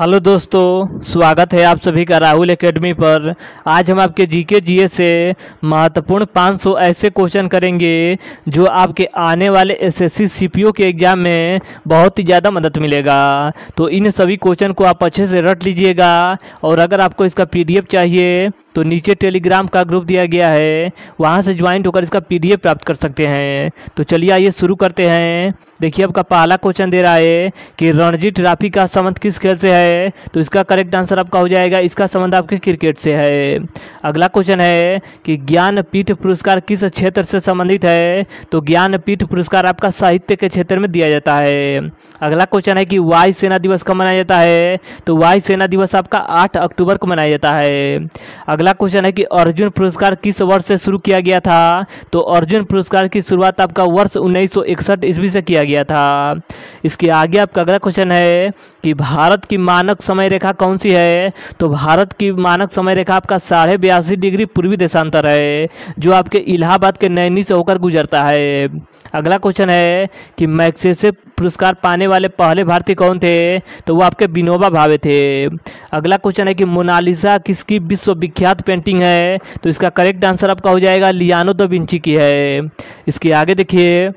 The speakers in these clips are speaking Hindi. हेलो दोस्तों, स्वागत है आप सभी का राहुल एकेडमी पर। आज हम आपके जीके जीएस से महत्वपूर्ण 500 ऐसे क्वेश्चन करेंगे जो आपके आने वाले एसएससी सीपीओ के एग्ज़ाम में बहुत ही ज़्यादा मदद मिलेगा। तो इन सभी क्वेश्चन को आप अच्छे से रट लीजिएगा। और अगर आपको इसका पीडीएफ चाहिए तो नीचे टेलीग्राम का ग्रुप दिया गया है, वहाँ से ज्वाइन होकर इसका पीडीएफ प्राप्त कर सकते हैं। तो चलिए आइए शुरू करते हैं। देखिए आपका पहला क्वेश्चन दे रहा है कि रणजी ट्रॉफी का संबंध किस खेल से है, तो इसका करेक्ट आंसर आपका हो जाएगा, इसका संबंध आपके क्रिकेट से है। अगला क्वेश्चन है कि ज्ञानपीठ पुरस्कार किस क्षेत्र से संबंधित है, तो ज्ञानपीठ पुरस्कार आपका साहित्य के क्षेत्र में दिया जाता है। अगला क्वेश्चन है कि वायुसेना दिवस कब मनाया जाता है, तो वायुसेना दिवस आपका 8 अक्टूबर को मनाया जाता है। अगला क्वेश्चन है कि अर्जुन पुरस्कार किस वर्ष से शुरू किया गया था, तो अर्जुन पुरस्कार की शुरुआत आपका वर्ष 1961 ईस्वी से किया गया था। इसके आगे आपका अगला क्वेश्चन है कि भारत की मानक समय रेखा कौन सी है, तो भारत की मानक समय रेखा आपका 82.5 डिग्री पूर्वी देशांतर है, जो आपके इलाहाबाद के नैनी से होकर गुजरता है। अगला क्वेश्चन है कि मैग्सेसे पुरस्कार पाने वाले पहले भारतीय कौन थे, तो वो आपके विनोबा भावे थे। अगला क्वेश्चन है कि मोनालिसा किसकी विश्वविख्यात पेंटिंग है, तो इसका करेक्ट आंसर आपका हो जाएगा, लियानो दा विंची की है। इसके आगे देखिए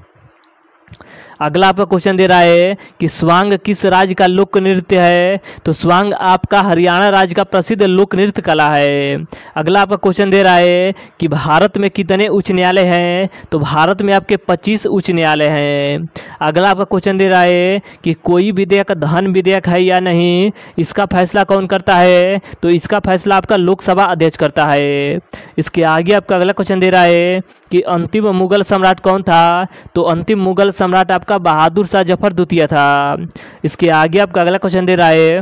अगला आपका क्वेश्चन दे रहा है कि स्वांग किस राज्य का लोक नृत्य है, तो स्वांग आपका हरियाणा राज्य का प्रसिद्ध लोक नृत्य कला है। अगला आपका क्वेश्चन दे रहा है कि भारत में कितने उच्च न्यायालय हैं, तो भारत में आपके 25 उच्च न्यायालय हैं। अगला आपका क्वेश्चन दे रहा है कि कोई विधेयक धन विधेयक है या नहीं, इसका फैसला कौन करता है, तो इसका फैसला आपका लोकसभा अध्यक्ष करता है। इसके आगे आपका अगला क्वेश्चन दे रहा है कि अंतिम मुगल सम्राट कौन था, तो अंतिम मुगल सम्राट आपका बहादुर शाह जफर द्वितीय था। इसके आगे आपका अगला क्वेश्चन दे रहा है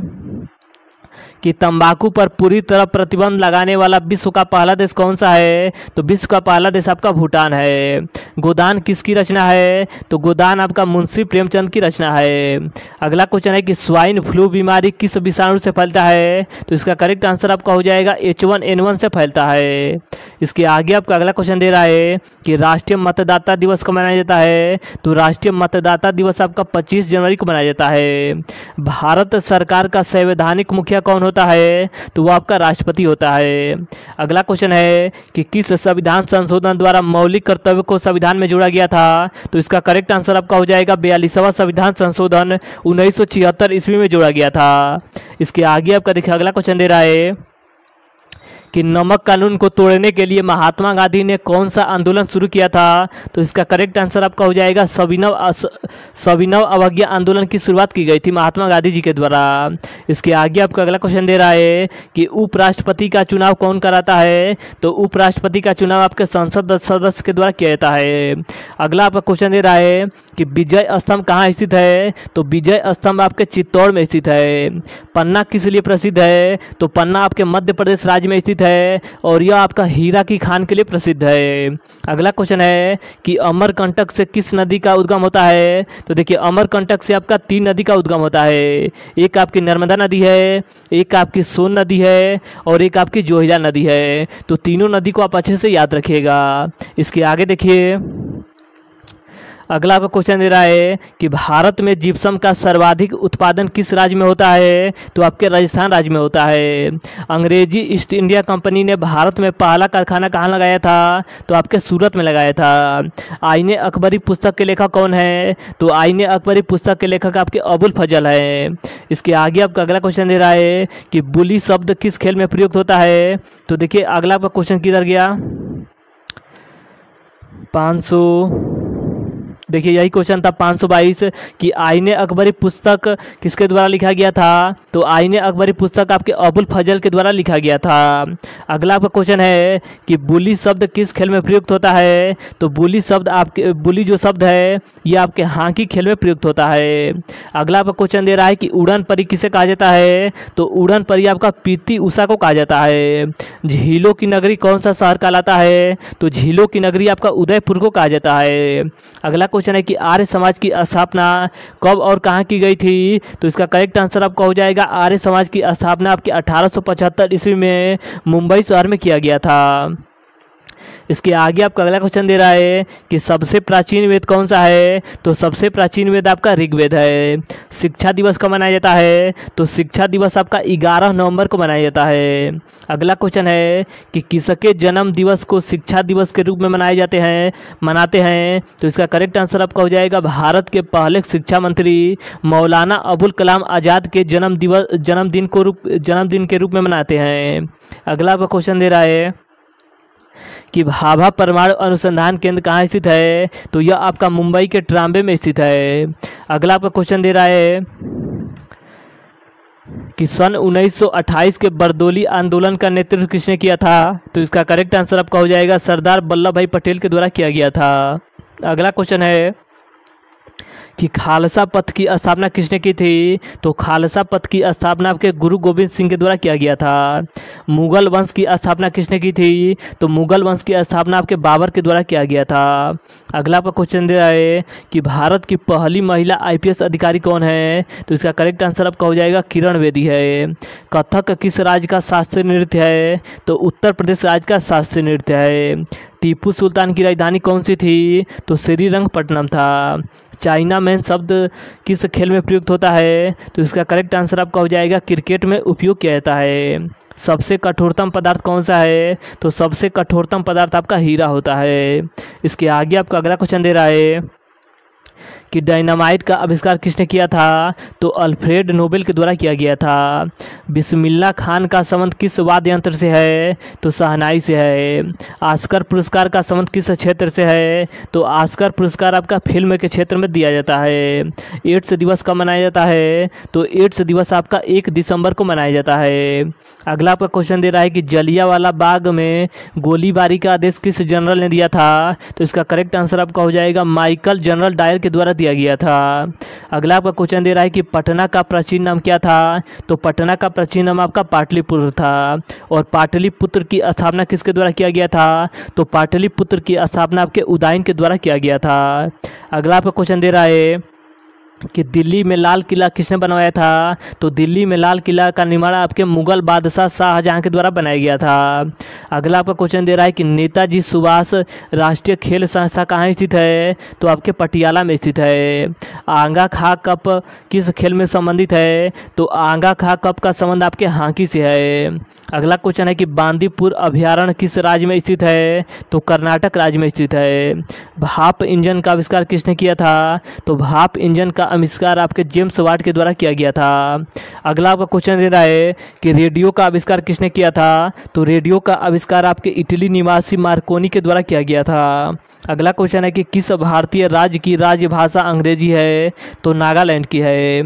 कि तंबाकू पर पूरी तरह प्रतिबंध लगाने वाला विश्व का पहला देश कौन सा है, तो विश्व का पहला देश आपका भूटान है। गोदान किसकी रचना है, तो गोदान आपका मुंशी प्रेमचंद की रचना है। अगला क्वेश्चन है कि स्वाइन फ्लू बीमारी किस विषाणु से फैलता है, तो इसका करेक्ट आंसर आपका हो जाएगा, H1N1 से फैलता है। इसके आगे आपका अगला क्वेश्चन दे रहा है कि राष्ट्रीय मतदाता दिवस कब मनाया जाता है, तो राष्ट्रीय मतदाता दिवस आपका 25 जनवरी को मनाया जाता है। भारत सरकार का संवैधानिक मुखिया कौन होता है, तो वो आपका राष्ट्रपति होता है। अगला क्वेश्चन है कि किस संविधान संशोधन द्वारा मौलिक कर्तव्य को संविधान में जोड़ा गया था, तो इसका करेक्ट आंसर आपका हो जाएगा 42वां संविधान संशोधन 1976 ईस्वी में जोड़ा गया था। इसके आगे आपका देखिए अगला क्वेश्चन दे रहा है कि नमक कानून को तोड़ने के लिए महात्मा गांधी ने कौन सा आंदोलन शुरू किया था, तो इसका करेक्ट आंसर आपका हो जाएगा सविनय अवज्ञा आंदोलन की शुरुआत की गई थी महात्मा गांधी जी के द्वारा। इसके आगे आपका अगला क्वेश्चन दे रहा है कि उपराष्ट्रपति का चुनाव कौन कराता है, तो उपराष्ट्रपति का चुनाव आपके संसद सदस्य के द्वारा किया जाता है। अगला आपका क्वेश्चन दे रहा है कि विजय स्तंभ कहाँ स्थित है, तो विजय स्तंभ आपके चित्तौड़ में स्थित है। पन्ना किस लिए प्रसिद्ध है, तो पन्ना आपके मध्य प्रदेश राज्य में स्थित है और यह आपका हीरा की खान के लिए प्रसिद्ध है। अगला क्वेश्चन है कि अमरकंटक से किस नदी का उद्गम होता है, तो देखिए अमरकंटक से आपका 3 नदी का उद्गम होता है। एक आपकी नर्मदा नदी है, एक आपकी सोन नदी है और एक आपकी जोहिला नदी है। तो तीनों नदी को आप अच्छे से याद रखिएगा। इसके आगे देखिए अगला आपका क्वेश्चन दे रहा है कि भारत में जिप्सम का सर्वाधिक उत्पादन किस राज्य में होता है, तो आपके राजस्थान राज्य में होता है। अंग्रेजी ईस्ट इंडिया कंपनी ने भारत में पहला कारखाना कहाँ लगाया था, तो आपके सूरत में लगाया था। आईने अकबरी पुस्तक के लेखक कौन है, तो आईने अकबरी पुस्तक के लेखक आपके अबुल फजल है। इसके आगे आपका अगला क्वेश्चन दे रहा है कि बुली शब्द किस खेल में प्रयुक्त होता है, तो देखिए अगला आपका क्वेश्चन किधर गया 500, देखिए यही क्वेश्चन था 522 कि आईने अकबरी पुस्तक किसके द्वारा लिखा गया था, तो आईने अकबरी पुस्तक आपके अबुल फजल के द्वारा लिखा गया था। अगला आपका क्वेश्चन है कि बुली शब्द किस खेल में प्रयुक्त होता है, तो बुली शब्द आपके बुली जो शब्द है ये आपके हॉकी खेल में प्रयुक्त होता है। अगला आपका क्वेश्चन दे रहा है कि उड़न परी किसे कहा जाता है, तो उड़न परी आपका पीटी उषा को कहा जाता है। झीलों की नगरी कौन सा शहर कहलाता है, तो झीलों की नगरी आपका उदयपुर को कहा जाता है। अगला क्वेश्चन है कि आर्य समाज की स्थापना कब और कहाँ की गई थी, तो इसका करेक्ट आंसर आपका हो जाएगा आर्य समाज की स्थापना आपके 1875 ईस्वी में मुंबई शहर में किया गया था। इसके आगे आपका अगला क्वेश्चन दे रहा है कि सबसे प्राचीन वेद कौन सा है, तो सबसे प्राचीन वेद आपका ऋग्वेद है। शिक्षा दिवस कब मनाया जाता है, तो शिक्षा दिवस आपका 11 नवंबर को मनाया जाता है। अगला क्वेश्चन है कि किसके जन्म दिवस को शिक्षा दिवस के रूप में मनाते हैं, तो इसका करेक्ट आंसर आपका हो जाएगा भारत के पहले शिक्षा मंत्री मौलाना अबुल कलाम आज़ाद के जन्मदिन के रूप में मनाते हैं। अगला आपका क्वेश्चन दे रहा है कि भाभा परमाणु अनुसंधान केंद्र कहाँ स्थित है, तो यह आपका मुंबई के ट्रांबे में स्थित है। अगला आपका क्वेश्चन दे रहा है कि सन 1928 के बरदोली आंदोलन का नेतृत्व किसने किया था, तो इसका करेक्ट आंसर आपका हो जाएगा सरदार वल्लभ भाई पटेल के द्वारा किया गया था। अगला क्वेश्चन है कि खालसा पंथ की स्थापना किसने की थी, तो खालसा पंथ की स्थापना आपके गुरु गोविंद सिंह के द्वारा किया गया था। मुगल वंश की स्थापना किसने की थी, तो मुगल वंश की स्थापना आपके बाबर के द्वारा किया गया था। अगला आपका क्वेश्चन दे रहा है कि भारत की पहली महिला IPS अधिकारी कौन है, तो इसका करेक्ट आंसर आपका हो जाएगा किरण बेदी है। कथक किस राज्य का शास्त्रीय नृत्य है, तो उत्तर प्रदेश राज्य का शास्त्रीय नृत्य है। टीपू सुल्तान की राजधानी कौन सी थी, तो श्रीरंगपट्टनम था। चाइना मैन शब्द किस खेल में प्रयुक्त होता है, तो इसका करेक्ट आंसर आपका हो जाएगा क्रिकेट में उपयोग किया जाता है। सबसे कठोरतम पदार्थ कौन सा है, तो सबसे कठोरतम पदार्थ आपका हीरा होता है। इसके आगे आपका अगला क्वेश्चन दे रहा है कि डायनामाइट का आविष्कार किसने किया था, तो अल्फ्रेड नोबेल के द्वारा किया गया था। बिस्मिल्लाह खान का संबंध किस वाद्य यंत्र से है, तो शहनाई से है। ऑस्कर पुरस्कार का संबंध किस क्षेत्र से है, तो ऑस्कर पुरस्कार आपका फिल्म के क्षेत्र में दिया जाता है। एड्स दिवस कब मनाया जाता है, तो एड्स दिवस आपका 1 दिसंबर को मनाया जाता है। अगला आपका क्वेश्चन दे रहा है कि जलियांवाला बाग में गोलीबारी का आदेश किस जनरल ने दिया था, तो इसका करेक्ट आंसर आपका हो जाएगा माइकल जनरल डायर के द्वारा दिया गया था। अगला आपका क्वेश्चन दे रहा है कि पटना का प्राचीन नाम क्या था, तो पटना का प्राचीन नाम आपका पाटलिपुत्र था। और पाटलिपुत्र की स्थापना किसके द्वारा किया गया था, तो पाटलिपुत्र की स्थापना आपके उदयन के द्वारा किया गया था। अगला आपका क्वेश्चन दे रहा है कि दिल्ली में लाल किला किसने बनवाया था, तो दिल्ली में लाल किला का निर्माण आपके मुगल बादशाह शाहजहां के द्वारा बनाया गया था। अगला आपका क्वेश्चन दे रहा है कि नेताजी सुभाष राष्ट्रीय खेल संस्था कहाँ स्थित है, तो आपके पटियाला में स्थित है। आंगा खा कप किस खेल में संबंधित है, तो आंगा खा कप का संबंध आपके हॉकी से है। अगला क्वेश्चन है कि बांदीपुर अभ्यारण्य किस राज्य में स्थित है, तो कर्नाटक राज्य में स्थित है। भाप इंजन का आविष्कार किसने किया था, तो भाप इंजन का आविष्कार आपके जेम्स वाट के द्वारा किया गया था। अगला आपका क्वेश्चन दे रहा है कि रेडियो का आविष्कार किसने किया था, तो रेडियो का आविष्कार आपके इटली निवासी मार्कोनी के द्वारा किया गया था। अगला क्वेश्चन है कि किस भारतीय राज्य की राजभाषा अंग्रेजी है, तो नागालैंड की है।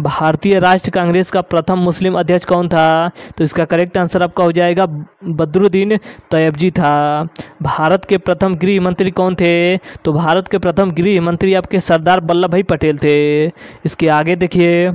भारतीय राष्ट्रीय कांग्रेस का प्रथम मुस्लिम अध्यक्ष कौन था, तो इसका करेक्ट आंसर आपका हो जाएगा बदरुद्दीन तैयबजी था। भारत के प्रथम गृह मंत्री कौन थे, तो भारत के प्रथम गृह मंत्री आपके सरदार वल्लभ भाई पटेल थे। इसके आगे देखिए,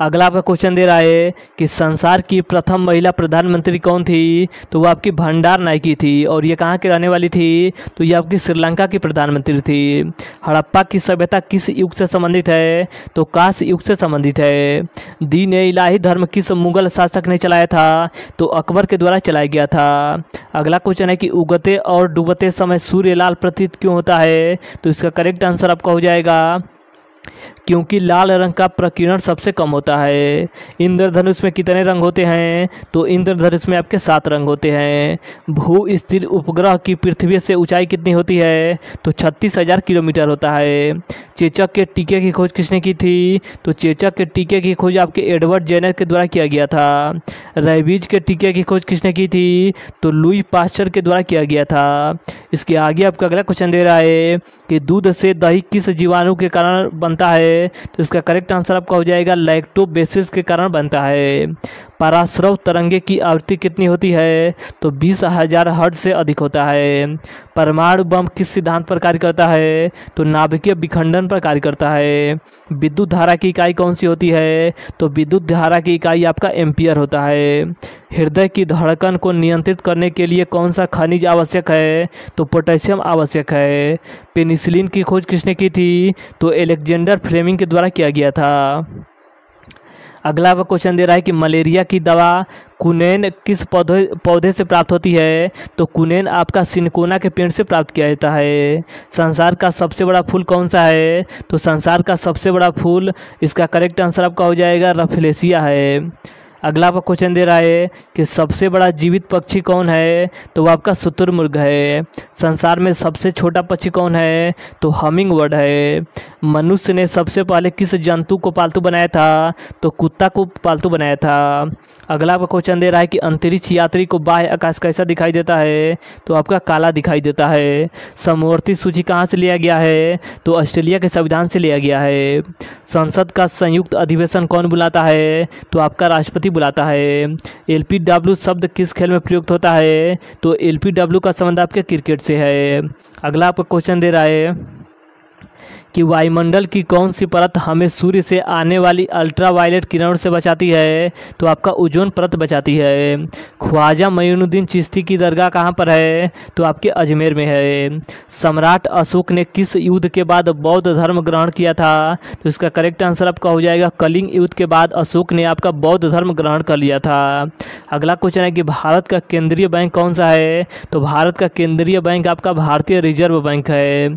अगला आपका क्वेश्चन दे रहा है कि संसार की प्रथम महिला प्रधानमंत्री कौन थी, तो वो आपकी भंडार नायकी थी। और ये कहाँ के रहने वाली थी, तो ये आपकी श्रीलंका की प्रधानमंत्री थी। हड़प्पा की सभ्यता किस युग से संबंधित है, तो कांस्य युग से संबंधित है। दीन ए इलाही धर्म किस मुगल शासक ने चलाया था, तो अकबर के द्वारा चलाया गया था। अगला क्वेश्चन है कि उगते और डूबते समय सूर्य लाल प्रतीत क्यों होता है, तो इसका करेक्ट आंसर आपका हो जाएगा क्योंकि लाल रंग का प्रकीर्णन सबसे कम होता है। इंद्रधनुष में कितने रंग होते हैं, तो इंद्रधनुष में आपके 7 रंग होते हैं। भू स्थिर उपग्रह की पृथ्वी से ऊंचाई कितनी होती है, तो 36,000 किलोमीटर होता है। चेचक के टीके की खोज किसने की थी, तो चेचक के टीके की खोज आपके एडवर्ड जेनर के द्वारा किया गया था। रेबीज के टीके की खोज किसने की थी, तो लुई पाश्चर के द्वारा किया गया था। इसके आगे आपका अगला क्वेश्चन दे रहा है कि दूध से दही किस जीवाणु के कारण बनता है, तो इसका करेक्ट आंसर आपका हो जाएगा लैक्टोबेसिस के कारण बनता है। पराश्रव तरंगे की आवृत्ति कितनी होती है, तो 20,000 हर्ट्ज से अधिक होता है। परमाणु बम किस सिद्धांत पर कार्य करता है, तो नाभिकीय विखंडन पर कार्य करता है। विद्युत धारा की इकाई कौन सी होती है, तो विद्युत धारा की इकाई आपका एम्पियर होता है। हृदय की धड़कन को नियंत्रित करने के लिए कौन सा खनिज आवश्यक है, तो पोटेशियम आवश्यक है। पेनिसिलिन की खोज किसने की थी, तो एलेक्जेंडर फ्लेमिंग के द्वारा किया गया था। अगला क्वेश्चन दे रहा है कि मलेरिया की दवा कुनेन किस पौधे से प्राप्त होती है? तो कुनेन आपका सिनकोना के पेड़ से प्राप्त किया जाता है। संसार का सबसे बड़ा फूल कौन सा है? तो संसार का सबसे बड़ा फूल, इसका करेक्ट आंसर आपका हो जाएगा रफलेसिया है। अगला आपका क्वेश्चन दे रहा है कि सबसे बड़ा जीवित पक्षी कौन है? तो वो आपका शुतुरमुर्ग है। संसार में सबसे छोटा पक्षी कौन है? तो हमिंगबर्ड है। मनुष्य ने सबसे पहले किस जंतु को पालतू बनाया था? तो कुत्ता को पालतू बनाया था। अगला आपका क्वेश्चन दे रहा है कि अंतरिक्ष यात्री को बाह्य आकाश कैसा दिखाई देता है? तो आपका काला दिखाई देता है। समवर्ती सूची कहाँ से लिया गया है? तो ऑस्ट्रेलिया के संविधान से लिया गया है। संसद का संयुक्त अधिवेशन कौन बुलाता है? तो आपका राष्ट्रपति बुलाता है। एलपीडब्ल्यू शब्द किस खेल में प्रयुक्त होता है? तो एलपीडब्ल्यू का संबंध आपके क्रिकेट से है। अगला आपका क्वेश्चन दे रहा है कि वायुमंडल की कौन सी परत हमें सूर्य से आने वाली अल्ट्रावायलेट किरणों से बचाती है? तो आपका ओजोन परत बचाती है। ख्वाजा मईनुद्दीन चिश्ती की दरगाह कहाँ पर है? तो आपके अजमेर में है। सम्राट अशोक ने किस युद्ध के बाद बौद्ध धर्म ग्रहण किया था? तो इसका करेक्ट आंसर आपका हो जाएगा कलिंग युद्ध के बाद अशोक ने आपका बौद्ध धर्म ग्रहण कर लिया था। अगला क्वेश्चन है कि भारत का केंद्रीय बैंक कौन सा है? तो भारत का केंद्रीय बैंक आपका भारतीय रिजर्व बैंक है।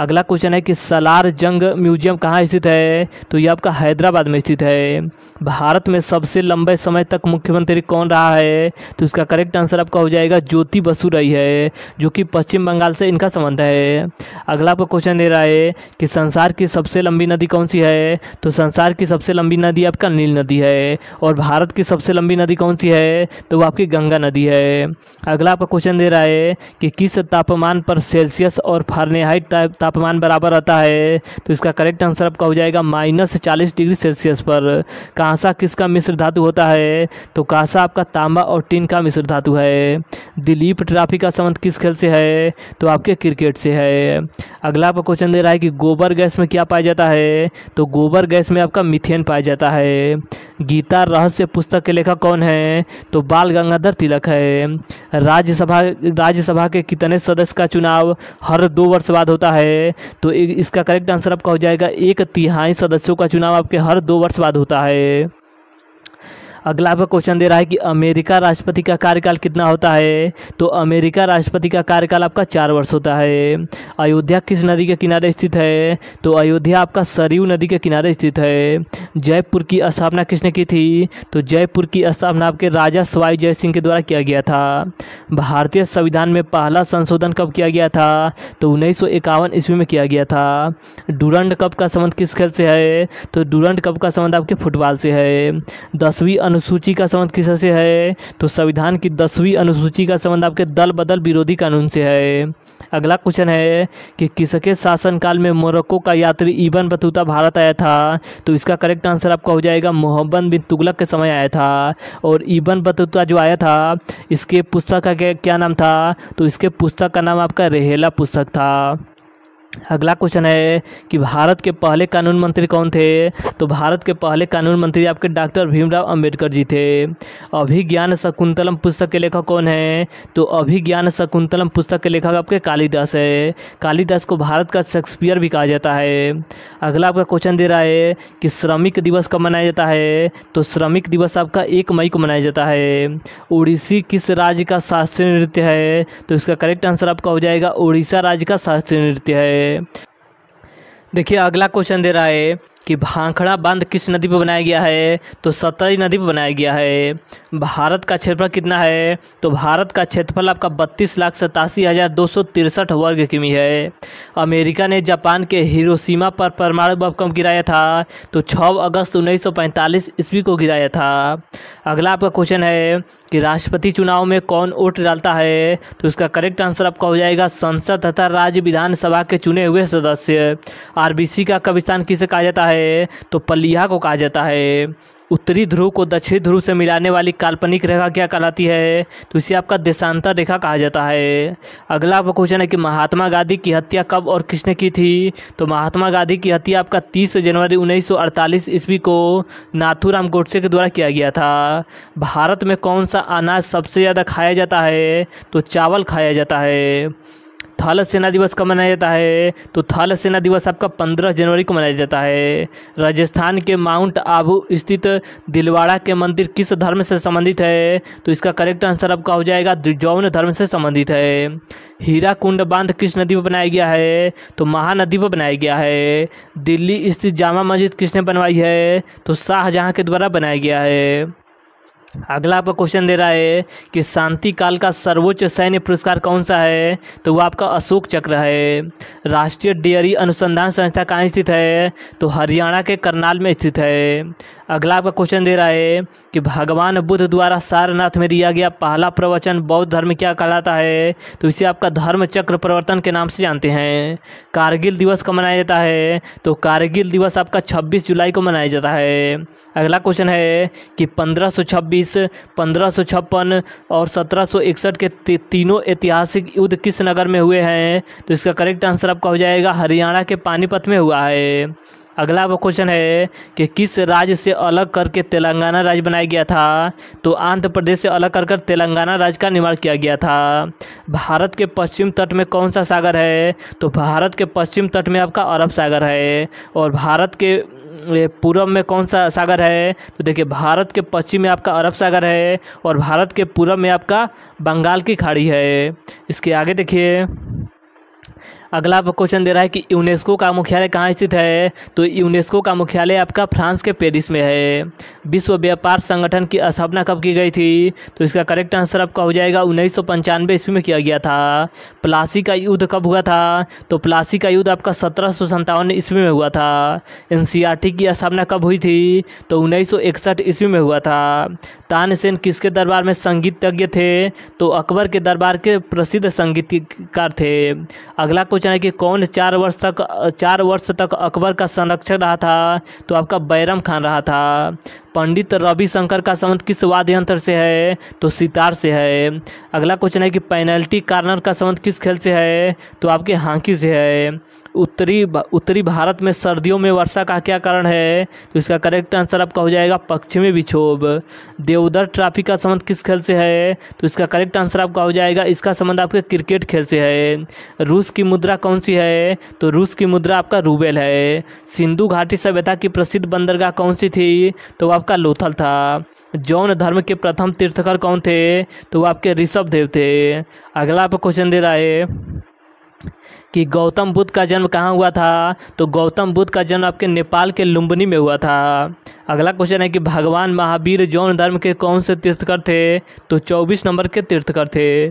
अगला क्वेश्चन है कि सलार जंग म्यूजियम कहाँ स्थित है? तो यह आपका हैदराबाद में स्थित है। भारत में सबसे लंबे समय तक मुख्यमंत्री कौन रहा है? तो इसका करेक्ट आंसर आपका हो जाएगा ज्योति बसु रही है, जो कि पश्चिम बंगाल से इनका संबंध है। अगला आपका क्वेश्चन दे रहा है कि संसार की सबसे लंबी नदी कौन सी है? तो संसार की सबसे लंबी नदी आपका नील नदी है। और भारत की सबसे लंबी नदी कौन सी है? तो वो आपकी गंगा नदी है। अगला आपका क्वेश्चन दे रहा है कि किस तापमान पर सेल्सियस और फारेनहाइट तापमान बराबर रहता है? तो इसका करेक्ट आंसर आपका हो जाएगा -40 डिग्री सेल्सियस पर। कांसा किसका मिश्र धातु होता है? तो कांसा आपका तांबा और टिन का मिश्र धातु है। दिलीप ट्रॉफी का संबंध किस खेल से है? तो आपके क्रिकेट से है। अगला आपका क्वेश्चन दे रहा है कि गोबर गैस में क्या पाया जाता है? तो गोबर गैस में आपका मीथेन पाया जाता है। गीता रहस्य पुस्तक के लेखक कौन है? तो बाल गंगाधर तिलक है। राज्यसभा के कितने सदस्य का चुनाव हर 2 वर्ष बाद होता है? तो इसका करेक्ट आंसर आपका हो जाएगा 1/3 सदस्यों का चुनाव आपके हर 2 वर्ष बाद होता है। अगला आपका क्वेश्चन दे रहा है कि अमेरिका राष्ट्रपति का कार्यकाल कितना होता है? तो अमेरिका राष्ट्रपति का कार्यकाल आपका 4 वर्ष होता है। अयोध्या किस नदी के किनारे स्थित है? तो अयोध्या आपका सरयू नदी के किनारे स्थित है। जयपुर की स्थापना किसने की थी? तो जयपुर की स्थापना आपके राजा सवाई जय सिंह के द्वारा किया गया था। भारतीय संविधान में पहला संशोधन कब किया गया था? तो 1951 ईस्वी में किया गया था। डूरंड कप का संबंध किस खेल से है? तो डूरंड कप का संबंध आपके फुटबॉल से है। 10वीं अनुसूची का संबंध किससे है? तो संविधान की 10वीं अनुसूची का संबंध आपके दल बदल विरोधी कानून से है। अगला क्वेश्चन है कि किसके शासनकाल में मोरक्को का यात्री इब्न बतूता भारत आया था? तो इसका करेक्ट आंसर आपका हो जाएगा मोहम्मद बिन तुगलक के समय आया था। और इब्न बतूता जो आया था, इसके पुस्तक का क्या नाम था? तो इसके पुस्तक का नाम आपका रहेला पुस्तक था। अगला क्वेश्चन है कि भारत के पहले कानून मंत्री कौन थे? तो भारत के पहले कानून मंत्री आपके डॉक्टर भीमराव अंबेडकर जी थे। अभिज्ञान शकुंतलम पुस्तक के लेखक कौन है? तो अभिज्ञान शकुंतलम पुस्तक के लेखक आपके कालिदास है। कालिदास को भारत का शेक्सपियर भी कहा जाता है। अगला आपका क्वेश्चन दे रहा है कि श्रमिक दिवस कब मनाया जाता है? तो श्रमिक दिवस आपका 1 मई को मनाया जाता है। उड़ीसी किस राज्य का शास्त्रीय नृत्य है? तो इसका करेक्ट आंसर आपका हो जाएगा उड़ीसा राज्य का शास्त्रीय नृत्य है। देखिए अगला क्वेश्चन दे रहा है कि भाखड़ा बांध किस नदी पर बनाया गया है? तो सतलज नदी पर बनाया गया है। भारत का क्षेत्रफल कितना है? तो भारत का क्षेत्रफल आपका 32,87,263 वर्ग किमी है। अमेरिका ने जापान के हिरोशिमा पर परमाणु बम कब गिराया था? तो 6 अगस्त 1945 ईस्वी को गिराया था। अगला आपका क्वेश्चन है कि राष्ट्रपति चुनाव में कौन वोट डालता है? तो इसका करेक्ट आंसर आपका हो जाएगा संसद तथा राज्य विधानसभा के चुने हुए सदस्य। आरबीसी का कब्रिस्तान किसे कहा जाता है? तो पल्लिया को कहा जाता है। उत्तरी ध्रुव को दक्षिणी ध्रुव से मिलाने वाली काल्पनिक रेखा क्या कहलाती है? तो इसे आपका देशांतर रेखा कहा जाता है। अगला आपका क्वेश्चन है कि महात्मा गांधी की हत्या कब और किसने की थी? तो महात्मा गांधी की हत्या आपका 30 जनवरी 1948 ईस्वी को नाथूराम गोडसे के द्वारा किया गया था। भारत में कौन सा अनाज सबसे ज़्यादा खाया जाता है? तो चावल खाया जाता है। थल सेना दिवस कब मनाया जाता है? तो थल सेना दिवस आपका 15 जनवरी को मनाया जाता है। राजस्थान के माउंट आबू स्थित दिलवाड़ा के मंदिर किस धर्म से संबंधित है? तो इसका करेक्ट आंसर आपका हो जाएगा जैन धर्म से संबंधित है। हीराकुंड बांध किस नदी पर बनाया गया है? तो महानदी पर बनाया गया है। दिल्ली स्थित जामा मस्जिद किसने बनवाई है? तो शाहजहां के द्वारा बनाया गया है। अगला आपका क्वेश्चन दे रहा है कि शांति काल का सर्वोच्च सैन्य पुरस्कार कौन सा है? तो वो आपका अशोक चक्र है। राष्ट्रीय डेयरी अनुसंधान संस्था कहाँ स्थित है? तो हरियाणा के करनाल में स्थित है। अगला आपका क्वेश्चन दे रहा है कि भगवान बुद्ध द्वारा सारनाथ में दिया गया पहला प्रवचन बौद्ध धर्म क्या कहलाता है? तो इसे आपका धर्म चक्र प्रवर्तन के नाम से जानते हैं। कारगिल दिवस कब मनाया जाता है? तो कारगिल दिवस आपका 26 जुलाई को मनाया जाता है। अगला क्वेश्चन है कि 1526, 1556 और 1761 के तीनों ऐतिहासिक युद्ध किस नगर में हुए हैं? तो इसका करेक्ट आंसर आपका हो जाएगा हरियाणा के पानीपत में हुआ है। अगला आपका क्वेश्चन है कि किस राज्य से अलग करके तेलंगाना राज्य बनाया गया था? तो आंध्र प्रदेश से अलग कर तेलंगाना राज्य का निर्माण किया गया था। भारत के पश्चिम तट में कौन सा सागर है? तो भारत के पश्चिम तट में आपका अरब सागर है। और भारत के पूर्व में कौन सा सागर है? तो देखिए भारत के पश्चिम में आपका अरब सागर है और भारत के पूर्व में आपका बंगाल की खाड़ी है। इसके आगे देखिए अगला आपका क्वेश्चन दे रहा है कि यूनेस्को का मुख्यालय कहाँ स्थित है? तो यूनेस्को का मुख्यालय आपका फ्रांस के पेरिस में है। विश्व व्यापार संगठन की स्थापना कब की गई थी? तो इसका करेक्ट आंसर आपका हो जाएगा 1995 ईस्वी में किया गया था। प्लासी का युद्ध कब हुआ था? तो प्लासी का युद्ध आपका 1757 ईस्वी में हुआ था। एनसीईआरटी की स्थापना कब हुई थी? तो 1961 ईस्वी में हुआ था। तानसेन किसके दरबार में संगीतज्ञ थे? तो अकबर के दरबार के प्रसिद्ध संगीतकार थे। अगला कि कौन 4 वर्ष तक अकबर का संरक्षक रहा था? तो आपका बैरम खान रहा था। पंडित रविशंकर का संबंध किस वाद्य यंत्र से है? तो सितार से है। अगला क्वेश्चन है कि पेनल्टी कॉर्नर का संबंध किस खेल से है? तो आपके हॉकी से है। उत्तरी भारत में सर्दियों में वर्षा का क्या कारण है? तो इसका करेक्ट आंसर आपका हो जाएगा पश्चिमी विक्षोभ। देवधर ट्रॉफी का संबंध किस खेल से है? तो इसका करेक्ट आंसर आपका हो जाएगा इसका संबंध आपके क्रिकेट खेल से है। रूस की मुद्रा कौन सी है? तो रूस की मुद्रा आपका रूबेल है। सिंधु घाटी सभ्यता की प्रसिद्ध बंदरगाह कौन सी थी? तो आपका लोथल था। जैन धर्म के प्रथम तीर्थकर कौन थे? तो आपके ऋषभदेव थे। अगला आपका क्वेश्चन दे रहा है कि गौतम बुद्ध का जन्म कहाँ हुआ था? तो गौतम बुद्ध का जन्म आपके नेपाल के लुम्बिनी में हुआ था। अगला क्वेश्चन है कि भगवान महावीर जैन धर्म के कौन से तीर्थकर थे? तो 24 नंबर के तीर्थकर थे।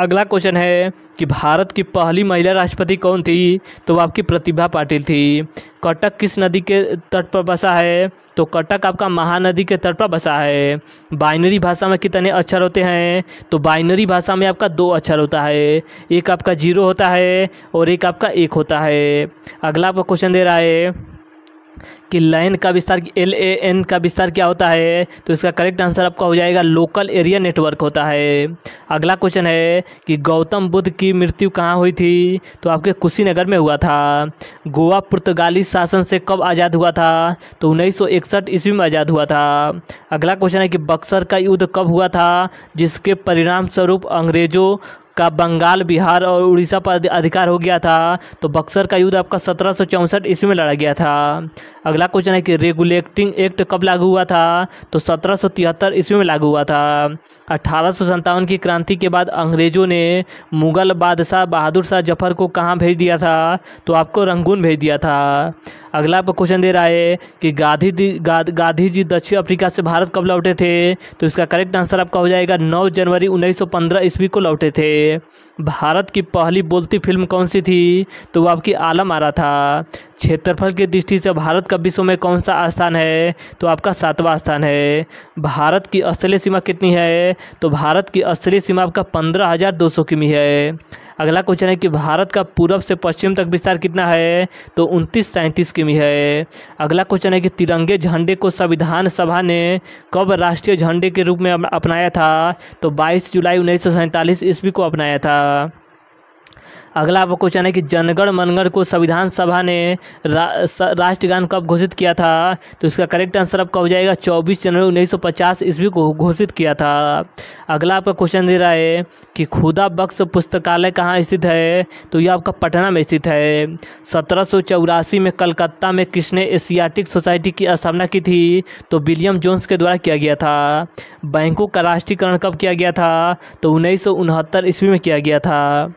अगला क्वेश्चन है कि भारत की पहली महिला राष्ट्रपति कौन थी? तो आपकी प्रतिभा पाटिल थी। कटक किस नदी के तट पर बसा है? तो कटक आपका महानदी के तट पर बसा है। बाइनरी भाषा में कितने अक्षर होते हैं? तो बाइनरी भाषा में आपका 2 अक्षर होता है, एक आपका 0 होता है और एक आपका 1 होता है। अगला आपका क्वेश्चन दे रहा है कि लैन का विस्तार LAN का विस्तार क्या होता है? तो इसका करेक्ट आंसर आपका हो जाएगा लोकल एरिया नेटवर्क होता है। अगला क्वेश्चन है कि गौतम बुद्ध की मृत्यु कहाँ हुई थी? तो आपके कुशीनगर में हुआ था। गोवा पुर्तगाली शासन से कब आज़ाद हुआ था? तो 1961 ईस्वी में आज़ाद हुआ था। अगला क्वेश्चन है कि बक्सर का युद्ध कब हुआ था जिसके परिणाम स्वरूप अंग्रेजों का बंगाल, बिहार और उड़ीसा पर अधिकार हो गया था? तो बक्सर का युद्ध आपका 1764 ईस्वी में लड़ा गया था। अगला क्वेश्चन है कि रेगुलेटिंग एक्ट कब लागू हुआ था? तो 1773 ईस्वी में लागू हुआ था। 1857 की क्रांति के बाद अंग्रेजों ने मुगल बादशाह बहादुर शाह जफर को कहाँ भेज दिया था? तो आपको रंगून भेज दिया था। अगला आपका क्वेश्चन दे रहा है कि गांधी जी दक्षिण अफ्रीका से भारत कब लौटे थे? तो इसका करेक्ट आंसर आपका हो जाएगा 9 जनवरी 1915 ईस्वी को लौटे थे। भारत की पहली बोलती फिल्म कौन सी थी? तो वो आपकी आलम आरा था। क्षेत्रफल की दृष्टि से भारत का विश्व में कौन सा स्थान है? तो आपका 7वां स्थान है। भारत की स्थलीय सीमा कितनी है? तो भारत की स्थलीय सीमा आपका 15,200 किमी है। अगला क्वेश्चन है कि भारत का पूर्व से पश्चिम तक विस्तार कितना है? तो 2937 किमी है। अगला क्वेश्चन है कि तिरंगे झंडे को संविधान सभा ने कब राष्ट्रीय झंडे के रूप में अपनाया था? तो 22 जुलाई 1947 ईस्वी को अपनाया था। अगला आपको क्वेश्चन है कि जनगण मनगढ़ को संविधान सभा ने राष्ट्रगान कब घोषित किया था, तो इसका करेक्ट आंसर आपका हो जाएगा 24 जनवरी 1950 ईस्वी को घोषित किया था। अगला आपका क्वेश्चन दे रहा है कि खुदा बख्श पुस्तकालय कहाँ स्थित है, तो यह आपका पटना में स्थित है। 1784 में कलकत्ता में किसने एशियाटिक सोसाइटी की स्थापना की थी, तो विलियम जोन्स के द्वारा किया गया था। बैंकों का राष्ट्रीयकरण कब किया गया था, तो 1969 ईस्वी में किया गया था।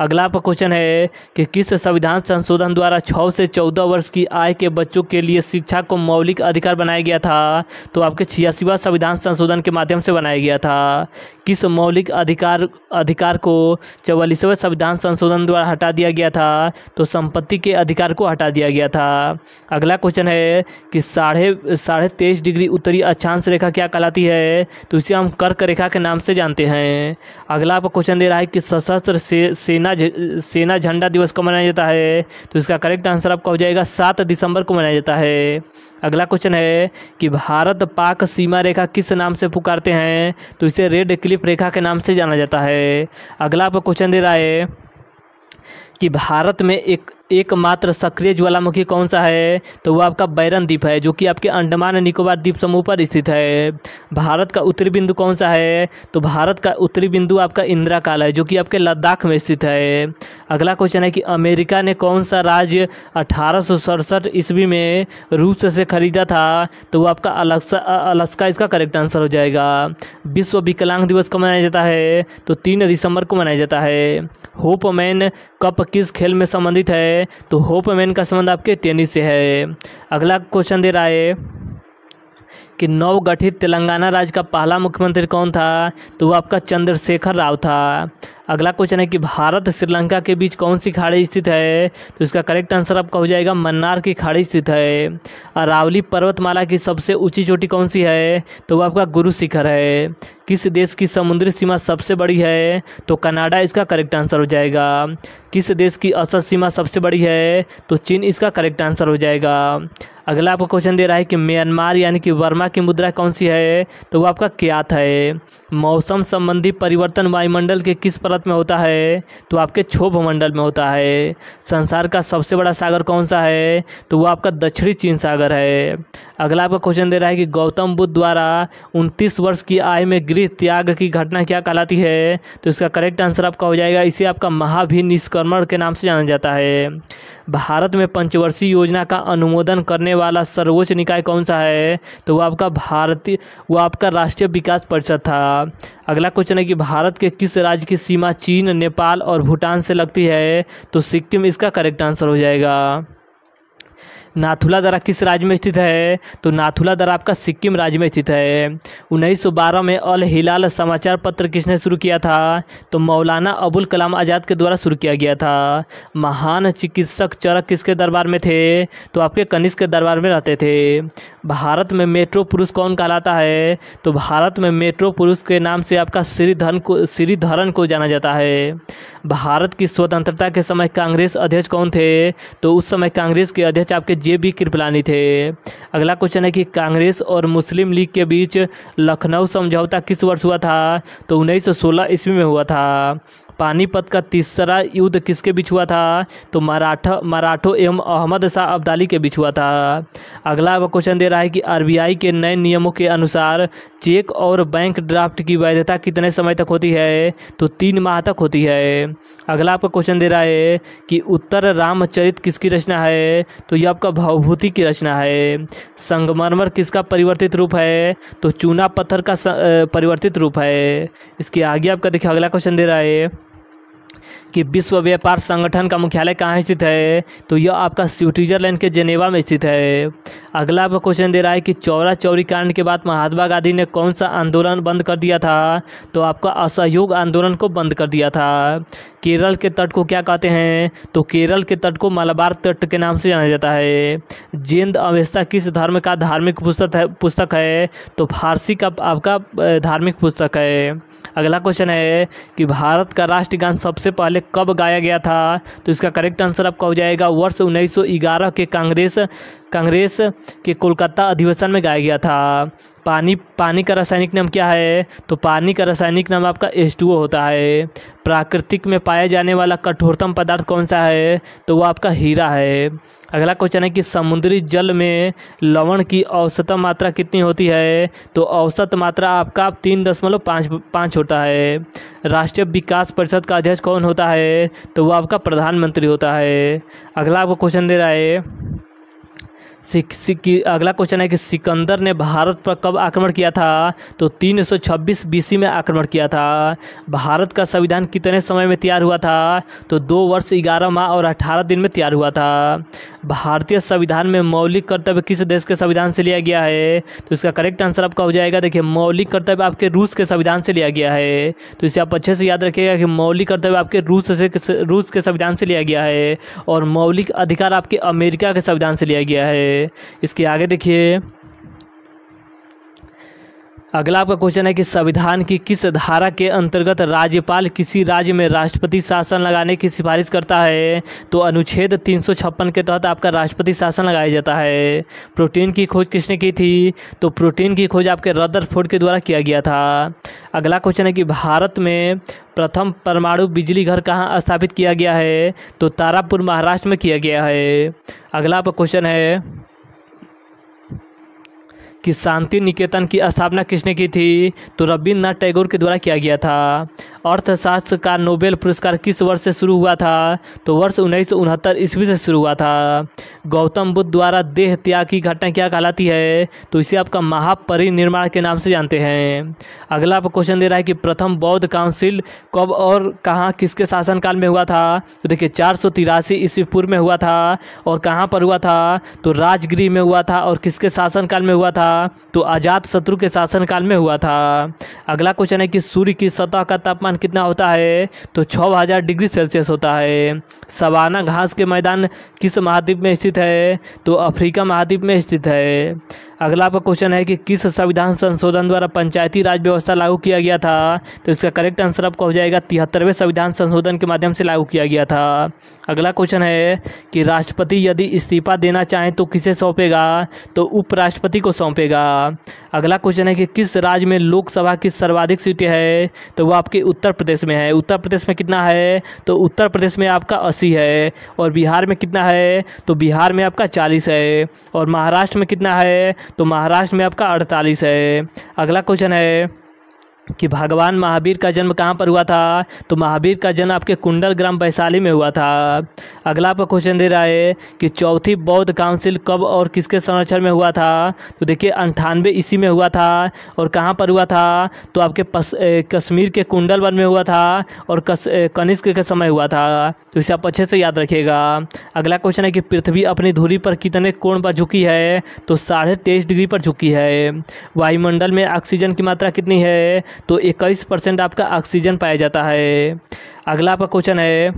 अगला आपका क्वेश्चन है कि किस संविधान संशोधन द्वारा 6 से 14 वर्ष की आय के बच्चों के लिए शिक्षा को मौलिक अधिकार बनाया गया था, तो आपके 86वां संविधान संशोधन के माध्यम से बनाया गया था। किस मौलिक अधिकार को 44वें संविधान संशोधन द्वारा हटा दिया गया था, तो संपत्ति के अधिकार को हटा दिया गया था। अगला क्वेश्चन है कि 23.5 डिग्री उत्तरी अक्षांश रेखा क्या कहलाती है, तो इसे हम कर्क रेखा के नाम से जानते हैं। अगला आपका क्वेश्चन दे रहा है कि सशस्त्र सेना झंडा दिवस को मनाया जाता है, तो इसका करेक्ट आंसर आपका हो जाएगा 7 दिसंबर को मनाया जाता है। अगला क्वेश्चन है कि भारत पाक सीमा रेखा किस नाम से पुकारते हैं, तो इसे रेड क्लिफ रेखा के नाम से जाना जाता है। अगला आपका क्वेश्चन दे रहा है कि भारत में एकमात्र सक्रिय ज्वालामुखी कौन सा है, तो वह आपका बैरन द्वीप है, जो कि आपके अंडमान निकोबार द्वीप समूह पर स्थित है। भारत का उत्तरी बिंदु कौन सा है, तो भारत का उत्तरी बिंदु आपका इंदिरा काल है, जो कि आपके लद्दाख में स्थित है। अगला क्वेश्चन है कि अमेरिका ने कौन सा राज्य 1867 ईस्वी में रूस से खरीदा था, तो वह आपका अलास्का इसका करेक्ट आंसर हो जाएगा। विश्व विकलांग दिवस कब मनाया जाता है, तो 3 दिसंबर को मनाया जाता है। होपमैन कप किस खेल में संबंधित है, तो होपमैन का संबंध आपके टेनिस से है। अगला क्वेश्चन दे रहा है कि नवगठित तेलंगाना राज्य का पहला मुख्यमंत्री कौन था, तो वह आपका चंद्रशेखर राव था। अगला क्वेश्चन है कि भारत श्रीलंका के बीच कौन सी खाड़ी स्थित है, तो इसका करेक्ट आंसर आपका हो जाएगा मन्नार की खाड़ी स्थित है। अरावली पर्वतमाला की सबसे ऊंची चोटी कौन सी है, तो वह आपका गुरु शिखर है। किस देश की समुद्री सीमा सबसे बड़ी है, तो कनाडा इसका करेक्ट आंसर हो जाएगा। किस देश की औसत सीमा सबसे बड़ी है, तो चीन इसका करेक्ट आंसर हो जाएगा। अगला आपका क्वेश्चन दे रहा है कि म्यांमार यानी कि वर्मा की मुद्रा कौन सी है, तो वह आपका क्यात है। मौसम संबंधी परिवर्तन वायुमंडल के किस परत में होता है, तो आपके क्षोभ मंडल में होता है। संसार का सबसे बड़ा सागर कौन सा है, तो वह आपका दक्षिणी चीन सागर है। अगला आपका क्वेश्चन दे रहा है कि गौतम बुद्ध द्वारा 29 वर्ष की आय में गृह त्याग की घटना क्या कहलाती है, तो इसका करेक्ट आंसर आपका हो जाएगा, इसे आपका महाभिनिष्क्रमण के नाम से जाना जाता है। भारत में पंचवर्षीय योजना का अनुमोदन करने वाला सर्वोच्च निकाय कौन सा है, तो वह आपका राष्ट्रीय विकास परिषद था। अगला क्वेश्चन है कि भारत के किस राज्य की सीमा चीन, नेपाल और भूटान से लगती है, तो सिक्किम इसका करेक्ट आंसर हो जाएगा। नाथुला दरा किस राज्य में स्थित है, तो नाथुला दरा आपका सिक्किम राज्य में स्थित है। 1912 में अल हिलाल समाचार पत्र किसने शुरू किया था, तो मौलाना अबुल कलाम आज़ाद के द्वारा शुरू किया गया था। महान चिकित्सक चरक किसके दरबार में थे, तो आपके कनिष्क के दरबार में रहते थे। भारत में मेट्रो पुरुष कौन कहलाता है, तो भारत में मेट्रो पुरुष के नाम से आपका श्रीधरन को जाना जाता है। भारत की स्वतंत्रता के समय कांग्रेस अध्यक्ष कौन थे, तो उस समय कांग्रेस के अध्यक्ष आपके JB कृपलानी थे। अगला क्वेश्चन है कि कांग्रेस और मुस्लिम लीग के बीच लखनऊ समझौता किस वर्ष हुआ था, तो 1916 ईस्वी में हुआ था। पानीपत का तीसरा युद्ध किसके बीच हुआ था, तो मराठों एवं अहमद शाह अब्दाली के बीच हुआ था। अगला क्वेश्चन दे रहा है कि RBI के नए नियमों के अनुसार चेक और बैंक ड्राफ्ट की वैधता कितने समय तक होती है, तो 3 माह तक होती है। अगला आपका क्वेश्चन दे रहा है कि उत्तर रामचरित किसकी रचना है, तो यह आपका भावभूति की रचना है। संगमरमर किसका परिवर्तित रूप है, तो चूना पत्थर का परिवर्तित रूप है। इसके आगे आपका देखिए अगला क्वेश्चन दे रहा है कि विश्व व्यापार संगठन का मुख्यालय कहाँ स्थित है, तो यह आपका स्विट्जरलैंड के जेनेवा में स्थित है। अगला आपका क्वेश्चन दे रहा है कि चौरा चौरी कांड के बाद महात्मा गांधी ने कौन सा आंदोलन बंद कर दिया था, तो आपका असहयोग आंदोलन को बंद कर दिया था। केरल के तट को क्या कहते हैं, तो केरल के तट को मलाबार तट के नाम से जाना जाता है। जैन अवेस्ता किस धर्म का धार्मिक पुस्तक है, तो फारसी का आपका धार्मिक पुस्तक है। अगला क्वेश्चन है कि भारत का राष्ट्रगान सबसे पहले कब गाया गया था, तो इसका करेक्ट आंसर आपका हो जाएगा वर्ष 1911 के कांग्रेस कांग्रेस के कोलकाता अधिवेशन में गाया गया था। पानी का रासायनिक नाम क्या है? तो पानी का रासायनिक नाम आपका H2O होता है। प्राकृतिक में पाए जाने वाला कठोरतम पदार्थ कौन सा है? तो वह आपका हीरा है। अगला क्वेश्चन है कि समुद्री जल में लवण की औसतन मात्रा कितनी होती है? तो औसत मात्रा आपका 3.5 होता है। राष्ट्रीय विकास परिषद का अध्यक्ष कौन होता है? तो वह आपका प्रधानमंत्री होता है। अगला आपको क्वेश्चन दे रहा है अगला क्वेश्चन है कि सिकंदर ने भारत पर कब आक्रमण किया था? तो 326 BC में आक्रमण किया था। भारत का संविधान कितने समय में तैयार हुआ था? तो 2 वर्ष 11 माह और 18 दिन में तैयार हुआ था। भारतीय संविधान में मौलिक कर्तव्य किस देश के संविधान से लिया गया है? तो इसका करेक्ट आंसर आपका हो जाएगा, देखिए मौलिक कर्तव्य आपके रूस के संविधान से लिया गया है। तो इसे आप अच्छे से याद रखिएगा कि मौलिक कर्तव्य आपके रूस के संविधान से लिया गया है और मौलिक अधिकार आपके अमेरिका के संविधान से लिया गया है। इसके आगे देखिए अगला आपका क्वेश्चन है कि संविधान की किस धारा के अंतर्गत राज्यपाल किसी राज्य में राष्ट्रपति शासन लगाने की सिफारिश करता है? तो अनुच्छेद 356 के तहत आपका राष्ट्रपति शासन लगाया जाता है। प्रोटीन की खोज किसने की थी? तो प्रोटीन की खोज आपके रदरफोर्ड के द्वारा किया गया था। अगला क्वेश्चन है कि भारत में प्रथम परमाणु बिजली घर कहाँ स्थापित किया गया है? तो तारापुर महाराष्ट्र में किया गया है। अगला आपका क्वेश्चन है कि शांति निकेतन की स्थापना किसने की थी? तो रविन्द्रनाथ टैगोर के द्वारा किया गया था। अर्थशास्त्र का नोबेल पुरस्कार किस वर्ष से शुरू हुआ था? तो वर्ष 1969 ईस्वी से शुरू हुआ था। गौतम बुद्ध द्वारा देह त्याग की घटना क्या कहलाती है? तो इसे आपका महापरिनिर्वाण के नाम से जानते हैं। अगला आपका क्वेश्चन दे रहा है कि प्रथम बौद्ध काउंसिल कब और कहाँ किसके शासनकाल में हुआ था? तो देखिए 483 ईस्वी पूर्व में हुआ था और कहाँ पर हुआ था? तो राजगृह में हुआ था और किसके शासनकाल में हुआ था? तो आजात शत्रु के शासनकाल में हुआ था। अगला क्वेश्चन है कि सूर्य की सतह का तापमान कितना होता है? तो 6000 डिग्री सेल्सियस होता है। सवाना घास के मैदान किस महाद्वीप में स्थित है? तो अफ्रीका महाद्वीप में स्थित है। अगला आपका क्वेश्चन है कि किस संविधान संशोधन द्वारा पंचायती राज व्यवस्था लागू किया गया था? तो इसका करेक्ट आंसर आपको हो जाएगा 73वें संविधान संशोधन के माध्यम से लागू किया गया था। अगला क्वेश्चन है कि राष्ट्रपति यदि इस्तीफा देना चाहें तो किसे सौंपेगा? तो उपराष्ट्रपति को सौंपेगा। अगला क्वेश्चन है कि किस राज्य में लोकसभा की सर्वाधिक सीटें हैं? तो वह आपके उत्तर प्रदेश में है। उत्तर प्रदेश में कितना है? तो उत्तर प्रदेश में आपका 80 है। और बिहार में कितना है? तो बिहार में आपका 40 है। और महाराष्ट्र में कितना है? तो महाराष्ट्र में आपका 48 है। अगला क्वेश्चन है कि भगवान महावीर का जन्म कहाँ पर हुआ था? तो महावीर का जन्म आपके कुंडल ग्राम वैशाली में हुआ था। अगला आपका क्वेश्चन दे रहा है कि चौथी बौद्ध काउंसिल कब और किसके संरक्षण में हुआ था? तो देखिए 98 ईस्वी में हुआ था और कहाँ पर हुआ था? तो आपके कश्मीर के कुंडल वन में हुआ था और कनिष्क के समय हुआ था। तो इसे आप अच्छे से याद रखिएगा। अगला क्वेश्चन है कि पृथ्वी अपनी धुरी पर कितने कोण पर झुकी है? तो 23.5 डिग्री पर झुकी है। वायुमंडल में ऑक्सीजन की मात्रा कितनी है? तो 21% आपका ऑक्सीजन पाया जाता है। अगला आपका क्वेश्चन है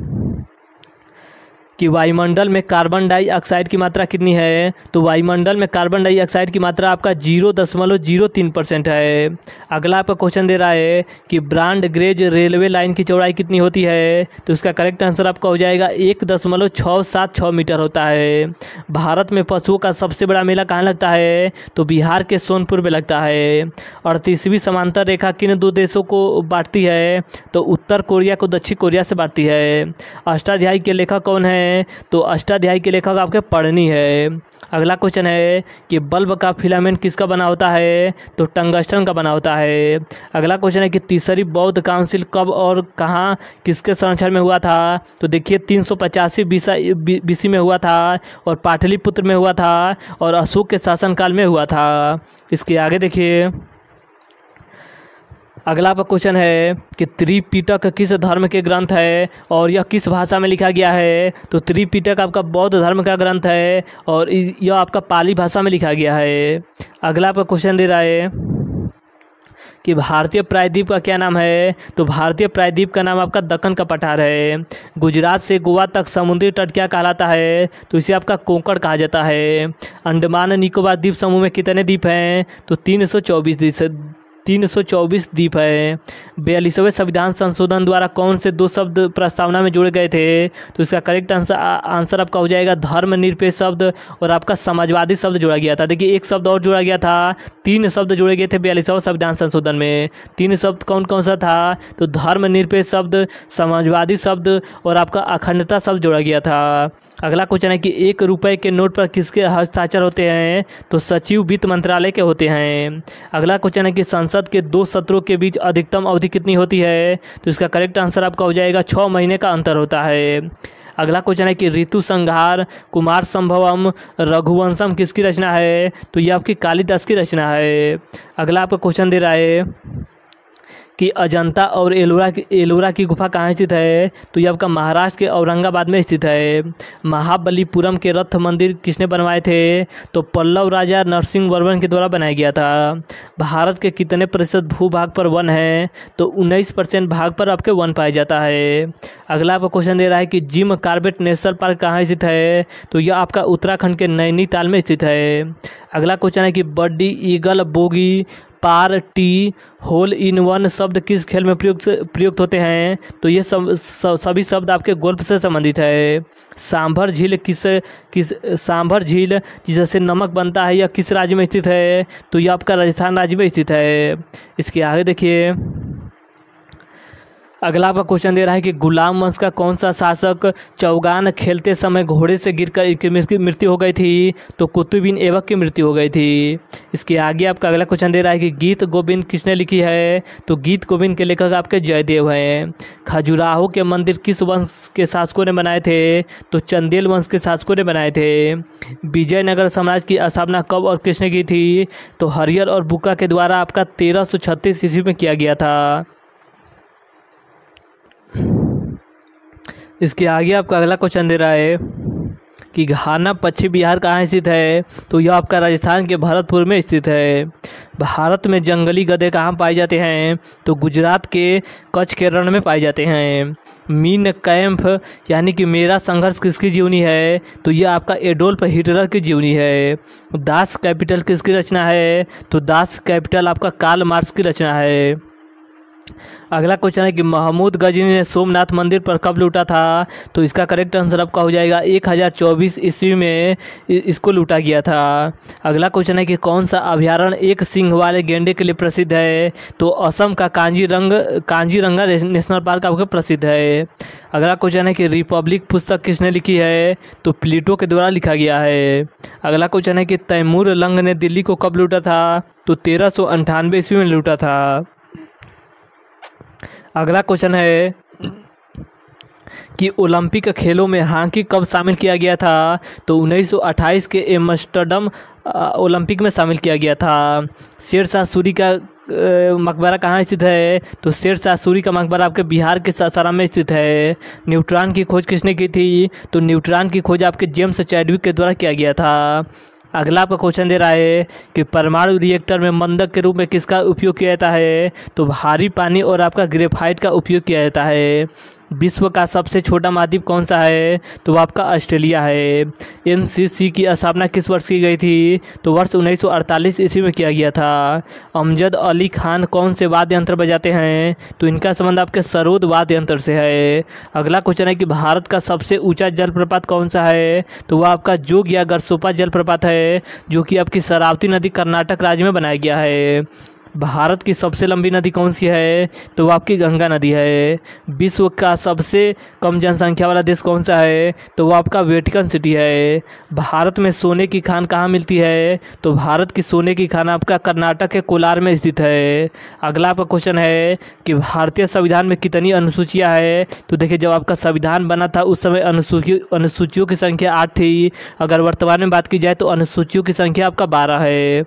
कि वायुमंडल में कार्बन डाइऑक्साइड की मात्रा कितनी है? तो वायुमंडल में कार्बन डाइऑक्साइड की मात्रा आपका 0.03% है। अगला आपका क्वेश्चन दे रहा है कि ब्रॉड गेज रेलवे लाइन की चौड़ाई कितनी होती है? तो इसका करेक्ट आंसर आपका हो जाएगा 1.676 मीटर होता है। भारत में पशुओं का सबसे बड़ा मेला कहाँ लगता है? तो बिहार के सोनपुर में लगता है। 38वीं समांतर रेखा किन दो देशों को बांटती है? तो उत्तर कोरिया को दक्षिण कोरिया से बांटती है। अष्टाध्यायी के लेखक कौन है? तो अष्टाध्यायी के लेखक आपके पढ़नी है। अगला क्वेश्चन है कि बल्ब का फिलामेंट किसका बना होता है? तो टंगस्टन का बना होता है। अगला क्वेश्चन है कि तीसरी बौद्ध काउंसिल कब और कहाँ किसके संरक्षण में हुआ था? तो देखिए 385 BC में हुआ था और पाटलिपुत्र में हुआ था और अशोक के शासनकाल में हुआ था। इसके आगे देखिए अगला आपका क्वेश्चन है कि त्रिपिटक किस धर्म के ग्रंथ है और यह किस भाषा में लिखा गया है? तो त्रिपिटक आपका बौद्ध धर्म का ग्रंथ है और यह आपका पाली भाषा में लिखा गया है। अगला आपका क्वेश्चन दे रहा है कि भारतीय प्रायद्वीप का क्या नाम है? तो भारतीय प्रायद्वीप का नाम आपका दक्कन का पठार है। गुजरात से गोवा तक समुद्री तट क्या कहलाता है? तो इसे आपका कोंकण कहा जाता है। अंडमान निकोबार द्वीप समूह में कितने द्वीप हैं? तो 324 324 द्वीप है। 42वें संविधान संशोधन द्वारा कौन से दो शब्द प्रस्तावना में जोड़े गए थे? तो इसका करेक्ट आंसर आपका हो जाएगा धर्मनिरपेक्ष शब्द, और आपका समाजवादी शब्द जोड़ा गया था। देखिए एक शब्द और जोड़ा गया था, तीन शब्द जोड़े गए थे 42वें संविधान संशोधन में। तीन शब्द कौन कौन सा था? तो धर्मनिरपेक्ष शब्द, समाजवादी शब्द और आपका अखंडता शब्द जोड़ा गया था। अगला क्वेश्चन है कि ₹1 के नोट पर किसके हस्ताक्षर होते हैं? तो सचिव वित्त मंत्रालय के होते हैं। अगला क्वेश्चन है कि संसद के दो सत्रों के बीच अधिकतम अवधि कितनी होती है? तो इसका करेक्ट आंसर आपका हो जाएगा 6 महीने का अंतर होता है। अगला क्वेश्चन है कि ऋतु संहार, कुमार संभवम, रघुवंशम किसकी रचना है? तो ये आपकी कालिदास की रचना है। अगला आपका क्वेश्चन दे रहा है कि अजंता और एलोरा की गुफा कहाँ स्थित है? तो ये आपका महाराष्ट्र के औरंगाबाद में स्थित है। महाबलीपुरम के रथ मंदिर किसने बनवाए थे? तो पल्लव राजा नरसिंह वर्मन के द्वारा बनाया गया था। भारत के कितने प्रतिशत भूभाग पर वन है? तो 19% भाग पर आपके वन पाया जाता है। अगला आपका क्वेश्चन दे रहा है कि जिम कॉर्बेट नेशनल पार्क कहाँ स्थित है? तो यह आपका उत्तराखंड के नैनीताल में स्थित है। अगला क्वेश्चन है कि birdie eagle bogey par tee hole in one शब्द किस खेल में प्रयुक्त होते हैं? तो ये सभी शब्द आपके गोल्फ से संबंधित है। सांभर झील सांभर झील जिससे नमक बनता है यह किस राज्य में स्थित है? तो यह आपका राजस्थान राज्य में स्थित है। इसके आगे देखिए अगला आपका क्वेश्चन दे रहा है कि गुलाम वंश का कौन सा शासक चौगान खेलते समय घोड़े से गिरकर की मृत्यु हो गई थी? तो कुतुबीन ऐबक की मृत्यु हो गई थी। इसके आगे आपका अगला क्वेश्चन दे रहा है कि गीत गोविंद किसने लिखी है? तो गीत गोविंद के लेखक आपके जयदेव हैं। खजुराहो के मंदिर किस वंश के शासकों ने बनाए थे? तो चंदेल वंश के शासकों ने बनाए थे। विजयनगर साम्राज्य की स्थापना कब और किसने की थी? तो हरिहर और बुक्का के द्वारा आपका 1336 ईस्वी में किया गया था। इसके आगे आपका अगला क्वेश्चन दे रहा है कि घाना पश्चिम बिहार कहाँ स्थित है? तो यह आपका राजस्थान के भरतपुर में स्थित है। भारत में जंगली गधे कहाँ पाए जाते हैं? तो गुजरात के कच्छ के रण में पाए जाते हैं। मीन कैम्फ यानी कि मेरा संघर्ष किसकी जीवनी है? तो यह आपका एडोल्फ हिटलर की जीवनी है। दास कैपिटल किसकी रचना है? तो दास कैपिटल आपका कार्ल मार्क्स की रचना है। अगला क्वेश्चन है कि महमूद गजनी ने सोमनाथ मंदिर पर कब लूटा था? तो इसका करेक्ट आंसर आपका हो जाएगा 1024 ईस्वी में इसको लूटा गया था। अगला क्वेश्चन है कि कौन सा अभ्यारण्य एक सिंह वाले गेंडे के लिए प्रसिद्ध है? तो असम का कांजीरंगा नेशनल पार्क आपका प्रसिद्ध है। अगला क्वेश्चन है कि रिपब्लिक पुस्तक किसने लिखी है? तो प्लेटो के द्वारा लिखा गया है। अगला क्वेश्चन है कि तैमूर लंग ने दिल्ली को कब लूटा था? तो 1398 ईस्वी में लूटा था। अगला क्वेश्चन है कि ओलंपिक खेलों में हॉकी कब शामिल किया गया था? तो 1928 के एम्स्टर्डम ओलंपिक में शामिल किया गया था। शेरशाह सूरी का मकबरा कहाँ स्थित है? तो शेरशाह सूरी का मकबरा आपके बिहार के सासाराम में स्थित है। न्यूट्रॉन की खोज किसने की थी? तो न्यूट्रॉन की खोज आपके जेम्स चैडविक के द्वारा किया गया था। अगला आपका क्वेश्चन दे रहा है कि परमाणु रिएक्टर में मंदक के रूप में किसका उपयोग किया जाता है? तो भारी पानी और आपका ग्रेफाइट का उपयोग किया जाता है। विश्व का सबसे छोटा महाद्वीप कौन सा है? तो आपका ऑस्ट्रेलिया है। एनसीसी की स्थापना किस वर्ष की गई थी? तो वर्ष 1948 ईस्वी में किया गया था। अमजद अली खान कौन से वाद्य यंत्र बजाते हैं? तो इनका संबंध आपके सरोद वाद्य यंत्र से है। अगला क्वेश्चन है कि भारत का सबसे ऊंचा जलप्रपात कौन सा है? तो वह आपका जोग या गरसोपा जलप्रपात है, जो कि आपकी शरावती नदी कर्नाटक राज्य में बनाया गया है। भारत की सबसे लंबी नदी कौन सी है? तो आपकी गंगा नदी है। विश्व का सबसे कम जनसंख्या वाला देश कौन सा है? तो वो आपका वेटिकन सिटी है। भारत में सोने की खान कहाँ मिलती है? तो भारत की सोने की खान आपका कर्नाटक के कोलार में स्थित है। अगला आपका क्वेश्चन है कि भारतीय संविधान में कितनी अनुसूचियाँ हैं? तो देखिए जब आपका संविधान बना था उस समय अनुसूचियों की संख्या 8 थी। अगर वर्तमान में बात की जाए तो अनुसूचियों की संख्या आपका 12 है।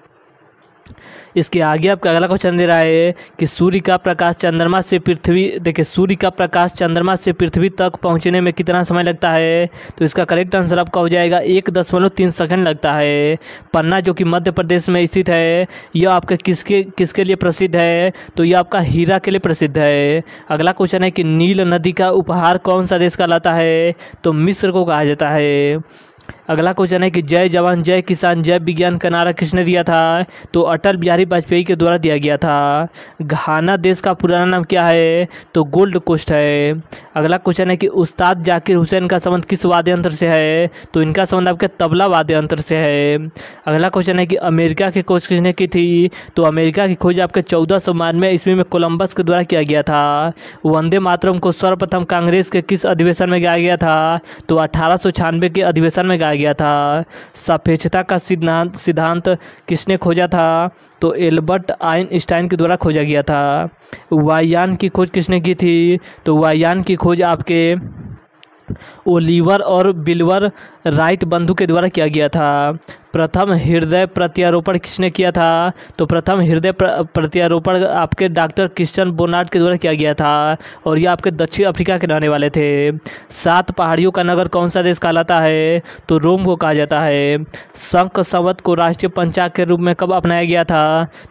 इसके आगे आपका अगला क्वेश्चन दे रहा है कि सूर्य का प्रकाश चंद्रमा से पृथ्वी तक पहुंचने में कितना समय लगता है? तो इसका करेक्ट आंसर आपका हो जाएगा 1.3 सेकंड लगता है। पन्ना जो कि मध्य प्रदेश में स्थित है यह आपके किसके लिए प्रसिद्ध है? तो यह आपका हीरा के लिए प्रसिद्ध है। अगला क्वेश्चन है कि नील नदी का उपहार कौन सा देश कहलाता है? तो मिस्र को कहा जाता है। अगला क्वेश्चन है कि जय जवान जय किसान जय विज्ञान का नारा किसने दिया था, तो अटल बिहारी वाजपेयी के द्वारा दिया गया था। घाना देश का पुराना नाम क्या है, तो गोल्ड कोस्ट है। अगला क्वेश्चन है कि उस्ताद जाकिर हुसैन का संबंध किस वाद्य यंत्र से है, तो इनका संबंध आपके तबला वाद्य यंत्र से है। अगला क्वेश्चन है कि अमेरिका की खोज किसने की थी, तो अमेरिका की खोज आपके 1492 ईस्वी में कोलंबस के द्वारा किया गया था। वंदे मातरम को सर्वप्रथम कांग्रेस के किस अधिवेशन में गाया गया था, तो 1896 के अधिवेशन में गया था। सापेक्षता का सिद्धांत किसने खोजा था, तो एल्बर्ट आइंस्टाइन के द्वारा खोजा गया था। वायुयान की खोज किसने की थी, तो वायुयान की खोज आपके ओलिवर और बिल्वर राइट बंधु के द्वारा किया गया था। प्रथम हृदय प्रत्यारोपण किसने किया था, तो प्रथम हृदय प्रत्यारोपण आपके डॉक्टर क्रिश्चियन बोनार्ड के द्वारा किया गया था और ये आपके दक्षिण अफ्रीका के रहने वाले थे। 7 पहाड़ियों का नगर कौन सा देश कहलाता है, तो रोम को कहा जाता है। शंख संवत को राष्ट्रीय पंचाग के रूप में कब अपनाया गया था,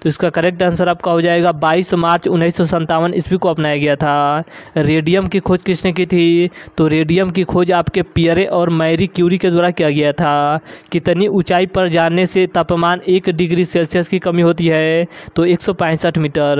तो इसका करेक्ट आंसर आपका हो जाएगा 22 मार्च 1957 ईस्वी को अपनाया गया था। रेडियम की खोज किसने की थी, तो रेडियम की खोज आपके पियरे और मैरी क्यूरी के द्वारा किया गया था। कितनी ऊंचाई पर जाने से तापमान 1 डिग्री सेल्सियस की कमी होती है, तो 165 मीटर।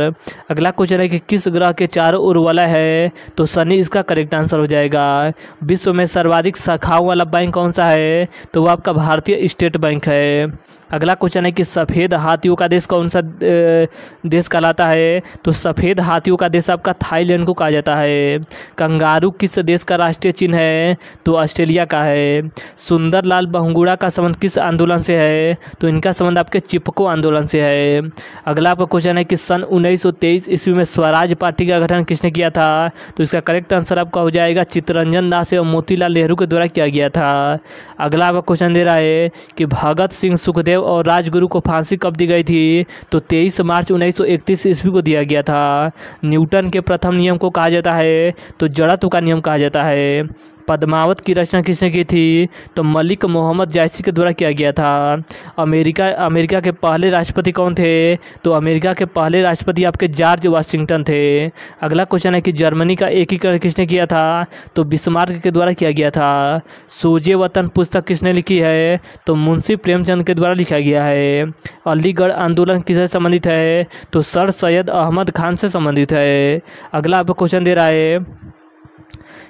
अगला क्वेश्चन है कि किस ग्रह के चारों ओर वलय है, तो शनि इसका करेक्ट आंसर हो जाएगा। विश्व में सर्वाधिक शाखाओं वाला बैंक कौन सा है, तो वह आपका भारतीय स्टेट बैंक है। अगला क्वेश्चन है कि सफ़ेद हाथियों का देश कौन सा देश कहलाता है, तो सफ़ेद हाथियों का देश आपका थाईलैंड को कहा जाता है। कंगारू किस देश का राष्ट्रीय चिन्ह है, तो ऑस्ट्रेलिया का है। सुंदरलाल बहुगुणा का संबंध किस आंदोलन से है, तो इनका संबंध आपके चिपको आंदोलन से है। अगला आपका क्वेश्चन है कि सन 1923 ईस्वी में स्वराज पार्टी का गठन किसने किया था, तो इसका करेक्ट आंसर आपका हो जाएगा चित्तरंजन दास एवं मोतीलाल नेहरू के द्वारा किया गया था। अगला आपका क्वेश्चन दे रहा है कि भगत सिंह सुखदेव और राजगुरु को फांसी कब दी गई थी, तो 23 मार्च 1931 ईस्वी को दिया गया था। न्यूटन के प्रथम नियम को कहा जाता है, तो जड़त्व का नियम कहा जाता है। पद्मावत की रचना किसने की थी, तो मलिक मोहम्मद जायसी के द्वारा किया गया था। अमेरिका के पहले राष्ट्रपति कौन थे, तो अमेरिका के पहले राष्ट्रपति आपके जॉर्ज वाशिंगटन थे। अगला क्वेश्चन है कि जर्मनी का एकीकरण किसने किया था, तो बिस्मार्क के द्वारा किया गया था। सूझे वतन पुस्तक किसने लिखी है, तो मुंशी प्रेमचंद के द्वारा लिखा गया है। अलीगढ़ आंदोलन किससे संबंधित है, तो सर सैयद अहमद खान से संबंधित है। अगला आपको क्वेश्चन दे रहा है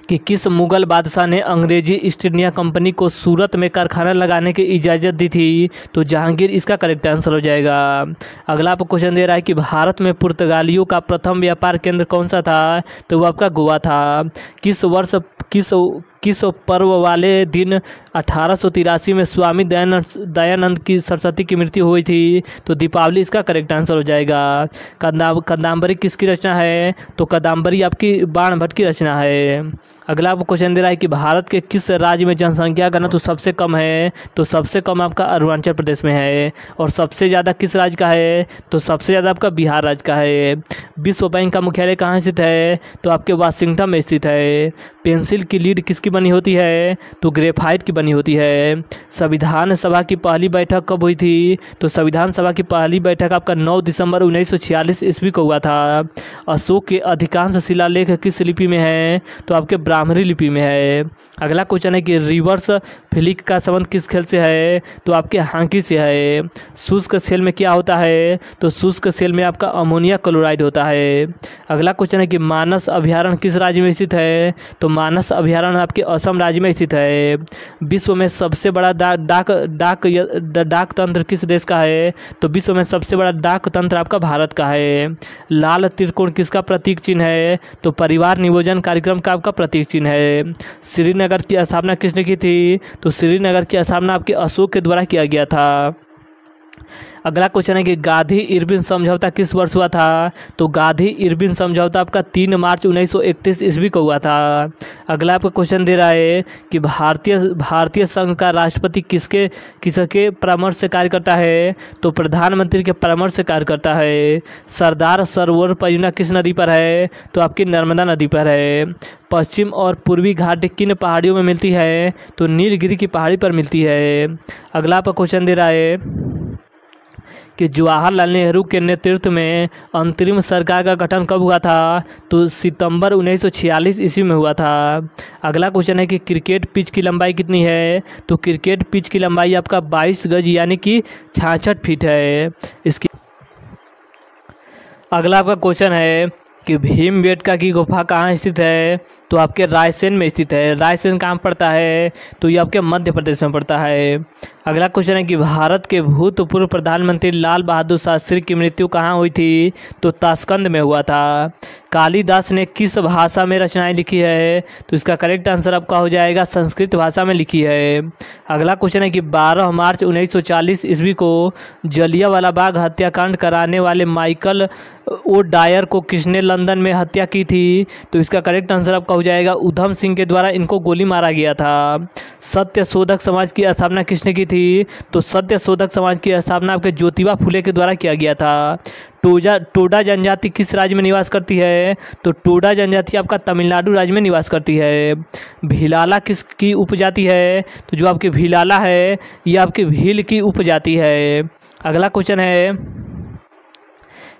कि किस मुगल बादशाह ने अंग्रेजी ईस्ट इंडिया कंपनी को सूरत में कारखाना लगाने की इजाज़त दी थी, तो जहांगीर इसका करेक्ट आंसर हो जाएगा। अगला आपको क्वेश्चन दे रहा है कि भारत में पुर्तगालियों का प्रथम व्यापार केंद्र कौन सा था, तो वो आपका गोवा था। किस पर्व वाले दिन 1883 में स्वामी दयानंद की सरस्वती की मृत्यु हुई थी, तो दीपावली इसका करेक्ट आंसर हो जाएगा। कादम्बरी किसकी रचना है, तो कादम्बरी आपकी बाणभट्ट की रचना है। अगला आपको क्वेश्चन दे रहा है कि भारत के किस राज्य में जनसंख्या घनत्व सबसे कम है, तो सबसे कम आपका अरुणाचल प्रदेश में है और सबसे ज़्यादा किस राज्य का है, तो सबसे ज़्यादा आपका बिहार राज्य का है। विश्व बैंक का मुख्यालय कहाँ स्थित है, तो आपके वाशिंगटन में स्थित है। पेंसिल की लीड किसकी बनी होती है, तो ग्रेफाइट की बनी होती है। संविधान सभा की पहली बैठक कब हुई थी, तो संविधान सभा की पहली बैठक आपका 9 दिसंबर 1946 ईस्वी को हुआ था। अशोक के अधिकांश शिलालेख किस लिपि में है, तो आपके ब्राह्मरी लिपि में है। अगला क्वेश्चन है कि रिवर्स फ्लिक का संबंध किस खेल से है, तो आपके हॉकी से है। शुष्क सेल में क्या होता है, तो शुष्क सेल में आपका अमोनिया क्लोराइड होता है। अगला क्वेश्चन है कि मानस अभ्यारण्य किस राज्य में स्थित है, तो मानस अभ्यारण्य आपके असम राज्य में स्थित है। विश्व में सबसे बड़ा डाक तंत्र किस देश का है, तो विश्व में सबसे बड़ा डाक तंत्र आपका भारत का है। लाल त्रिकोण किसका प्रतीक चिन्ह है, तो परिवार नियोजन कार्यक्रम का आपका प्रतीक चिन्ह है। श्रीनगर की स्थापना किसने की थी, तो श्रीनगर की स्थापना आपके अशोक के द्वारा किया गया था। अगला क्वेश्चन है कि गांधी इरविन समझौता किस वर्ष हुआ था, तो गांधी इरविन समझौता आपका 3 मार्च 1931 ईस्वी को हुआ था। अगला आपका क्वेश्चन दे रहा है कि भारतीय संघ का राष्ट्रपति किसके परामर्श से कार्य करता है, तो प्रधानमंत्री के परामर्श से कार्य करता है। सरदार सरोवर परियोजना किस नदी पर है, तो आपकी नर्मदा नदी पर है। पश्चिम और पूर्वी घाट किन पहाड़ियों में मिलती है, तो नीलगिरी की पहाड़ी पर मिलती है। अगला आपका क्वेश्चन दे रहा है कि जवाहरलाल नेहरू के नेतृत्व में अंतरिम सरकार का गठन कब हुआ था, तो सितंबर 1946 ईस्वी में हुआ था। अगला क्वेश्चन है कि क्रिकेट पिच की लंबाई कितनी है, तो क्रिकेट पिच की लंबाई आपका 22 गज यानी कि 66 फीट है। इसकी अगला आपका क्वेश्चन है कि भीमबेटका की गुफा कहाँ स्थित है, तो आपके रायसेन में स्थित है। रायसेन कहाँ पड़ता है, तो ये आपके मध्य प्रदेश में पड़ता है। अगला क्वेश्चन है कि भारत के भूतपूर्व प्रधानमंत्री लाल बहादुर शास्त्री की मृत्यु कहाँ हुई थी, तो ताशकंद में हुआ था। कालिदास ने किस भाषा में रचनाएं लिखी है, तो इसका करेक्ट आंसर आपका हो जाएगा संस्कृत भाषा में लिखी है। अगला क्वेश्चन है कि 12 मार्च 1940 ईस्वी को जलियांवाला बाग हत्याकांड कराने वाले माइकल ओ डायर को किसने लंदन में हत्या की थी, तो इसका करेक्ट आंसर आपका हो जाएगा उधम सिंह के द्वारा इनको गोली मारा गया था। सत्य शोधक समाज की स्थापना किसने की थी, तो सत्य शोधक समाज की स्थापना आपके ज्योतिबा फुले के द्वारा किया गया था। टोडा जनजाति किस राज्य में निवास करती है, तो टोडा जनजाति आपका तमिलनाडु राज्य में निवास करती है। भीलाला किसकी उपजाति है, तो जो आपकी भीलाला है ये आपकी भील की उपजाति है। अगला क्वेश्चन है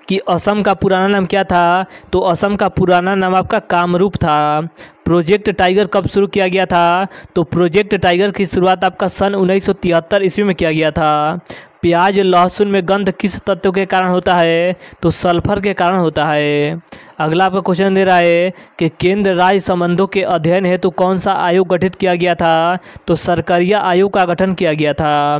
कि असम का पुराना नाम क्या था, तो असम का पुराना नाम आपका कामरूप था। प्रोजेक्ट टाइगर कब शुरू किया गया था, तो प्रोजेक्ट टाइगर की शुरुआत आपका सन 1973 ईस्वी में किया गया था। प्याज लहसुन में गंध किस तत्व के कारण होता है, तो सल्फर के कारण होता है। अगला आपका क्वेश्चन दे रहा है कि केंद्र राज्य संबंधों के अध्ययन हेतु कौन सा आयोग गठित किया गया था, तो सरकरिया आयोग का गठन किया गया था।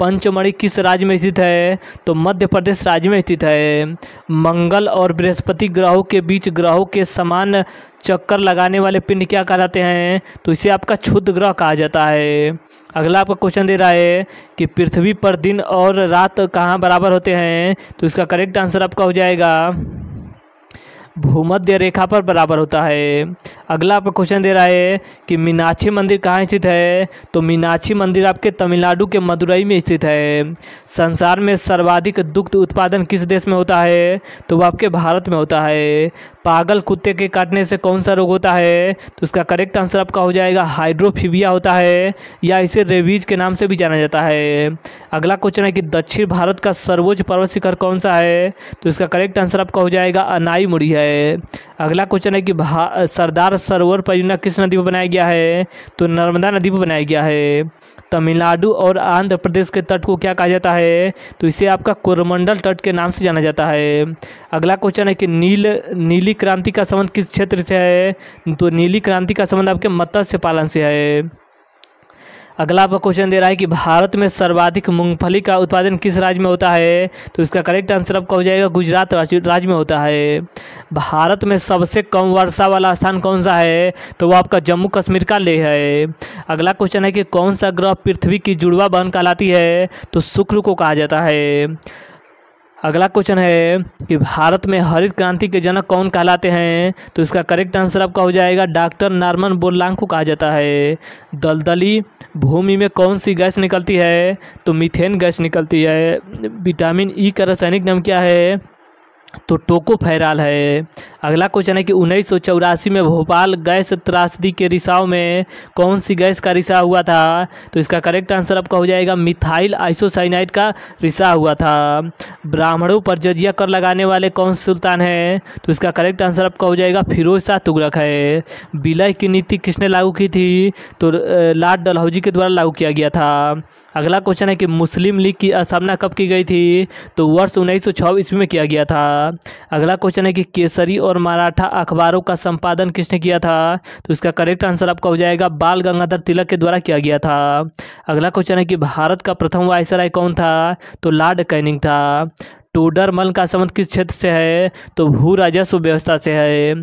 पंचमढ़ी किस राज्य में स्थित है, तो मध्य प्रदेश राज्य में स्थित है। मंगल और बृहस्पति ग्रहों के बीच ग्रहों के समान चक्कर लगाने वाले पिंड क्या कहलाते हैं, तो इसे आपका क्षुद्र ग्रह कहा जाता है। अगला आपका क्वेश्चन दे रहा है कि पृथ्वी पर दिन और रात कहाँ बराबर होते हैं, तो इसका करेक्ट आंसर आपका हो जाएगा भूमध्य रेखा पर बराबर होता है। अगला आपका क्वेश्चन दे रहा है कि मीनाक्षी मंदिर कहाँ स्थित है, तो मीनाक्षी मंदिर आपके तमिलनाडु के मदुरई में स्थित है। संसार में सर्वाधिक दुग्ध उत्पादन किस देश में होता है, तो वह आपके भारत में होता है। पागल कुत्ते के काटने से कौन सा रोग होता है, तो इसका करेक्ट आंसर आपका हो जाएगा हाइड्रोफीबिया होता है, या इसे रेबीज के नाम से भी जाना जाता है। अगला क्वेश्चन है कि दक्षिण भारत का सर्वोच्च पर्वत शिखर कौन सा है, तो इसका करेक्ट आंसर आपका हो जाएगा अनाईमुड़ी है। अगला क्वेश्चन है कि सरदार सरोवर परियोजना किस नदी पर बनाया गया है, तो नर्मदा नदी पर बनाया गया है। तमिलनाडु और आंध्र प्रदेश के तट को क्या कहा जाता है, तो इसे आपका कोरमंडल तट के नाम से जाना जाता है। अगला क्वेश्चन है कि नीली क्रांति का संबंध किस क्षेत्र से है, तो नीली क्रांति का संबंध आपके मत्स्य पालन से है। अगला आपका क्वेश्चन दे रहा है कि भारत में सर्वाधिक मूंगफली का उत्पादन किस राज्य में होता है, तो इसका करेक्ट आंसर आपका हो जाएगा गुजरात राज्य में होता है। भारत में सबसे कम वर्षा वाला स्थान कौन सा है, तो वो आपका जम्मू कश्मीर का लेह है। अगला क्वेश्चन है कि कौन सा ग्रह पृथ्वी की जुड़वा बहन कहलाती है, तो शुक्र को कहा जाता है। अगला क्वेश्चन है कि भारत में हरित क्रांति के जनक कौन कहलाते हैं, तो इसका करेक्ट आंसर आपका हो जाएगा डॉक्टर नॉर्मन बोरलॉग को कहा जाता है। दलदली भूमि में कौन सी गैस निकलती है, तो मीथेन गैस निकलती है। विटामिन ई का रासायनिक नाम क्या है, तो टोकोफेराल है। अगला क्वेश्चन है कि 1984 में भोपाल गैस त्रासदी के रिसाव में कौन सी गैस का रिसाव हुआ था, तो इसका करेक्ट आंसर आपका हो जाएगा मिथाइल आइसोसाइनाइड का रिसाव हुआ था। ब्राह्मणों पर जजिया कर लगाने वाले कौन से सुल्तान है, तो इसका करेक्ट आंसर आपका हो जाएगा फिरोज शाह तुगलक है। विलय की नीति किसने लागू की थी, तो लॉर्ड डलहौजी के द्वारा लागू किया गया था। अगला क्वेश्चन है कि मुस्लिम लीग की स्थापना कब की गई थी, तो वर्ष 1906 ईस्वी में किया गया था। अगला क्वेश्चन है कि केसरी और मराठा अखबारों का संपादन किसने किया था, तो इसका करेक्ट आंसर आपका हो जाएगा बाल गंगाधर तिलक के द्वारा किया गया था। अगला क्वेश्चन है कि भारत का प्रथम वायसराय कौन था, तो लॉर्ड कैनिंग था। टोडरमल का संबंध किस क्षेत्र से है, तो भू राजस्व व्यवस्था से है।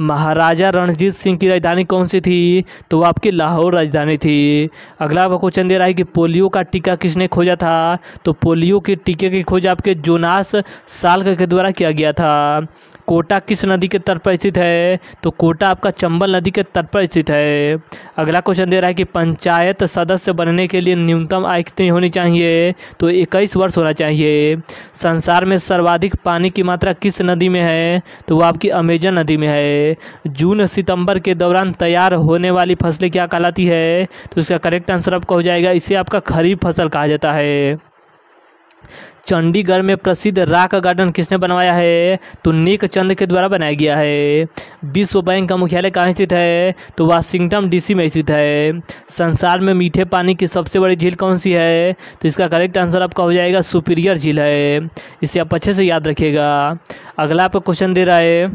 महाराजा रणजीत सिंह की राजधानी कौन सी थी, तो वो आपकी लाहौर राजधानी थी। अगला क्वेश्चन दे रहा है कि पोलियो का टीका किसने खोजा था, तो पोलियो के टीके की खोज आपके जोनास साल्क के द्वारा किया गया था। कोटा किस नदी के तट पर स्थित है, तो कोटा आपका चंबल नदी के तट पर स्थित है। अगला क्वेश्चन दे रहा है कि पंचायत सदस्य बनने के लिए न्यूनतम आय कितनी होनी चाहिए, तो 21 वर्ष होना चाहिए। संसार में सर्वाधिक पानी की मात्रा किस नदी में है, तो वह आपकी अमेजन नदी में है। जून सितंबर के दौरान तैयार होने वाली फसलें क्या कहलाती है, तो इसका करेक्ट आंसर आपका हो जाएगा इसे आपका खरीफ फसल कहा जाता है। चंडीगढ़ में प्रसिद्ध रॉक गार्डन किसने बनवाया है? तो निक चंद के द्वारा बनाया गया है। विश्व बैंक का मुख्यालय कहाँ स्थित है? तो वाशिंगटन डीसी में स्थित है। संसार में मीठे पानी की सबसे बड़ी झील कौन सी है? तो इसका करेक्ट आंसर आपका हो जाएगा सुपीरियर झील है। इसे आप अच्छे से याद रखिएगा। अगला आपको क्वेश्चन दे रहा है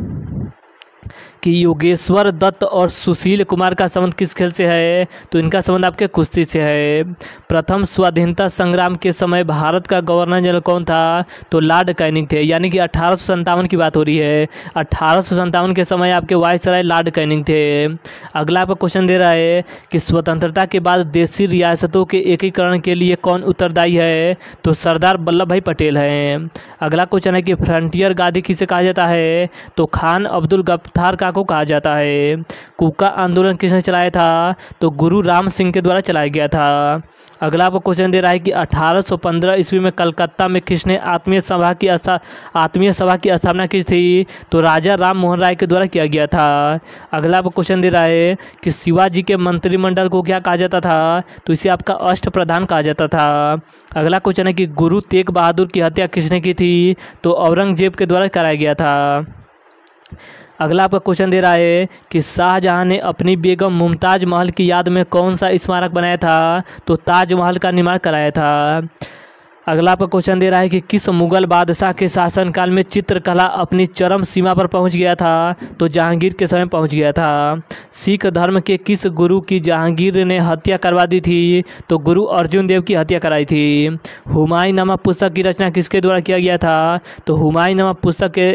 कि योगेश्वर दत्त और सुशील कुमार का संबंध किस खेल से है? तो इनका संबंध आपके कुश्ती से है। प्रथम स्वाधीनता संग्राम के समय भारत का गवर्नर जनरल कौन था? तो लॉर्ड कैनिंग थे। यानी कि 1857 की बात हो रही है। 1857 के समय आपके वायसराय लॉर्ड कैनिंग थे। अगला आपका क्वेश्चन दे रहा है कि स्वतंत्रता के बाद देशी रियासतों के एकीकरण के लिए कौन उत्तरदायी है? तो सरदार वल्लभ भाई पटेल हैं। अगला क्वेश्चन है कि फ्रंटियर गांधी किसे कहा जाता है? तो खान अब्दुल गफ्फार को कहा जाता है। कुका आंदोलन किसने चलाया था? तो गुरु राम सिंह के द्वारा चलाया गया था। अगला आपको क्वेश्चन दे रहा है कि 1815 ईस्वी में कलकत्ता में किसने आत्मीय सभा की स्थापना की थी? तो राजा राम मोहन राय के द्वारा किया गया था। अगला आपको क्वेश्चन दे रहा है कि शिवाजी के मंत्रिमंडल को क्या कहा जाता था? तो इसे आपका अष्ट प्रधान कहा जाता था। अगला क्वेश्चन है कि गुरु तेग बहादुर की हत्या किसने की थी? तो औरंगजेब के द्वारा कराया गया था। अगला आपका क्वेश्चन दे रहा है कि शाहजहां ने अपनी बेगम मुमताज महल की याद में कौन सा स्मारक बनाया था? तो ताजमहल का निर्माण कराया था। अगला आपका क्वेश्चन दे रहा है कि किस मुगल बादशाह के शासनकाल में चित्रकला अपनी चरम सीमा पर पहुंच गया था? तो जहांगीर के समय पहुंच गया था। सिख धर्म के किस गुरु की जहांगीर ने हत्या करवा दी थी? तो गुरु अर्जुन देव की हत्या कराई थी। हुमायूं नामा पुस्तक की रचना किसके द्वारा किया गया था? तो हुमायूं नामा पुस्तक की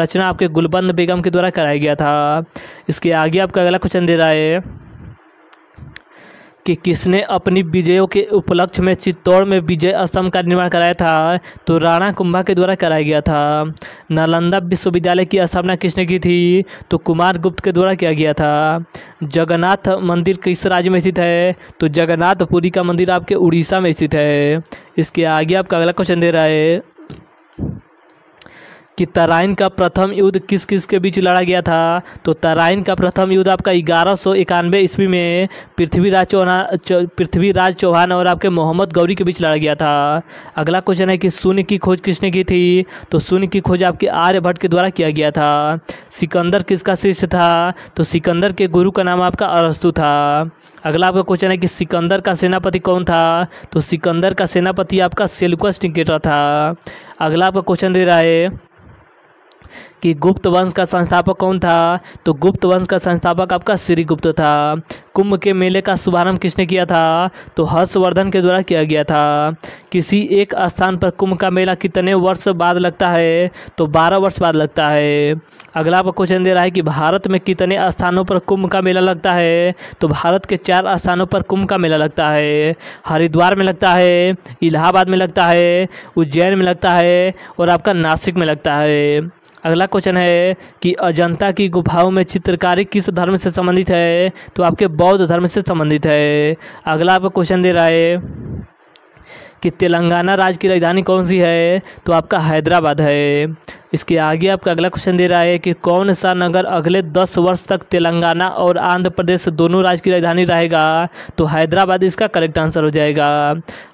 रचना आपके गुलबंद बेगम के द्वारा कराया गया था। इसके आगे आपका अगला क्वेश्चन दे रहा है कि किसने अपनी विजयों के उपलक्ष्य में चित्तौड़ में विजय स्तंभ का निर्माण कराया था? तो राणा कुंभा के द्वारा कराया गया था। नालंदा विश्वविद्यालय की स्थापना किसने की थी? तो कुमार गुप्त के द्वारा किया गया था। जगन्नाथ मंदिर किस राज्य में स्थित है? तो जगन्नाथपुरी का मंदिर आपके उड़ीसा में स्थित है। इसके आगे आपका अगला क्वेश्चन दे रहा है कि तराइन का प्रथम युद्ध किस किस के बीच लड़ा गया था? तो तराइन का प्रथम युद्ध आपका 1191 ईस्वी में पृथ्वीराज चौहान और आपके मोहम्मद गौरी के बीच लड़ा गया था। अगला क्वेश्चन है कि शून्य की खोज किसने की थी? तो शून्य की खोज आपके आर्यभट्ट के द्वारा किया गया था। सिकंदर किसका शिष्य था? तो सिकंदर के गुरु का नाम आपका अरस्तु था। अगला आपका क्वेश्चन है कि सिकंदर का सेनापति कौन था? तो सिकंदर का सेनापति आपका सेल्यूकस निकेटर था। अगला आपका क्वेश्चन दे रहा है कि गुप्त वंश का संस्थापक कौन था? तो गुप्त वंश का संस्थापक आपका श्रीगुप्त था। कुंभ के मेले का शुभारंभ किसने किया था? तो हर्षवर्धन के द्वारा किया गया था। किसी एक स्थान पर कुंभ का मेला कितने वर्ष बाद लगता है? तो 12 वर्ष बाद लगता है। अगला आपका क्वेश्चन दे रहा है कि भारत में कितने स्थानों पर कुंभ का मेला लगता है? तो भारत के 4 स्थानों पर कुंभ का मेला लगता है। हरिद्वार में लगता है, इलाहाबाद में लगता है, उज्जैन में लगता है और आपका नासिक में लगता है। अगला क्वेश्चन है कि अजंता की गुफाओं में चित्रकारी किस धर्म से संबंधित है? तो आपके बौद्ध धर्म से संबंधित है। अगला आपका क्वेश्चन दे रहा है कि तेलंगाना राज्य की राजधानी कौन सी है? तो आपका हैदराबाद है। इसके आगे आपका अगला क्वेश्चन दे रहा है कि कौन सा नगर अगले 10 वर्ष तक तेलंगाना और आंध्र प्रदेश दोनों राज्य की राजधानी रहेगा? तो हैदराबाद इसका करेक्ट आंसर हो जाएगा।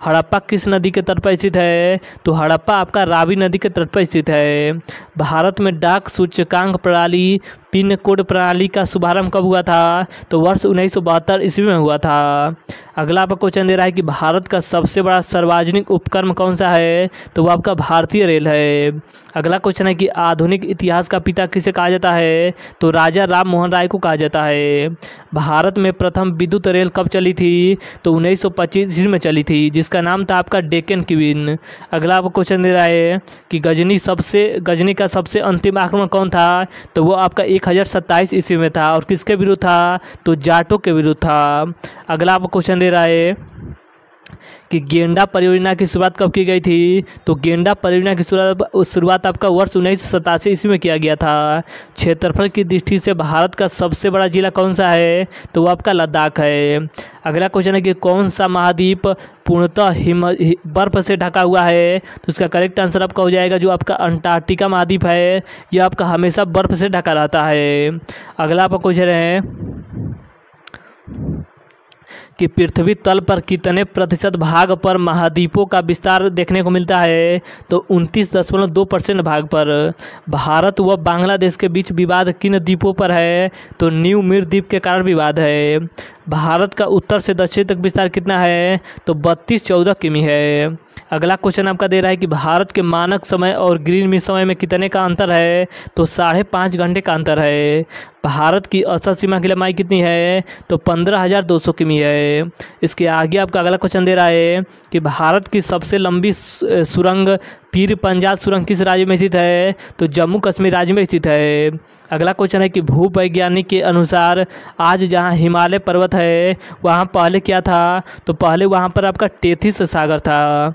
हड़प्पा किस नदी के तट पर स्थित है? तो हड़प्पा आपका रावी नदी के तट पर स्थित है। भारत में डाक सूचकांक प्रणाली पिन कोड प्रणाली का शुभारंभ कब हुआ था? तो वर्ष 1972 ईस्वी में हुआ था। अगला आपका क्वेश्चन दे रहा है कि भारत का सबसे बड़ा सार्वजनिक उपक्रम कौन सा है? तो वह आपका भारतीय रेल है। अगला क्वेश्चन है कि आधुनिक इतिहास का पिता किसे कहा जाता है? तो राजा राम मोहन राय को कहा जाता है। भारत में प्रथम विद्युत रेल कब चली थी? तो 1925 ईस्वी में चली थी, जिसका नाम था आपका डेक्कन क्वीन। अगला आपका क्वेश्चन दे रहा है कि गजनी का सबसे अंतिम आक्रमण कौन था? तो वो आपका 1027 ईस्वी में था और किसके विरुद्ध था? तो जाटों के विरुद्ध था। अगला आपका क्वेश्चन दे रहा है कि गेंडा परियोजना की शुरुआत कब की गई थी? तो गेंडा परियोजना की शुरुआत आपका वर्ष 1987 ईस्वी में किया गया था। क्षेत्रफल की दृष्टि से भारत का सबसे बड़ा जिला कौन सा है? तो वो आपका लद्दाख है। अगला क्वेश्चन है कि कौन सा महाद्वीप पूर्णतः बर्फ से ढका हुआ है? तो इसका करेक्ट आंसर आपका हो जाएगा जो आपका अंटार्कटिका महाद्वीप है। यह आपका हमेशा बर्फ से ढका रहता है। अगला आपका क्वेश्चन है कि पृथ्वी तल पर कितने प्रतिशत भाग पर महाद्वीपों का विस्तार देखने को मिलता है, तो 29.2% भाग पर। भारत व बांग्लादेश के बीच विवाद किन द्वीपों पर है, तो न्यू मीर द्वीप के कारण विवाद है। भारत का उत्तर से दक्षिण तक विस्तार कितना है, तो 3214 किमी है। अगला क्वेश्चन आपका दे रहा है कि भारत के मानक समय और ग्रीनविच समय में कितने का अंतर है, तो 5.5 घंटे का अंतर है। भारत की औसत सीमा की लंबाई कितनी है, तो 15,200 किमी है। इसके आगे आपका अगला क्वेश्चन दे रहा है कि भारत की सबसे लंबी सुरंग पीर पंजाल सुरंग किस राज्य में स्थित है, तो जम्मू कश्मीर राज्य में स्थित है। अगला क्वेश्चन है कि भूवैज्ञानिक के अनुसार आज जहां हिमालय पर्वत है वहां पहले क्या था, तो पहले वहां पर आपका टेथिस सागर था।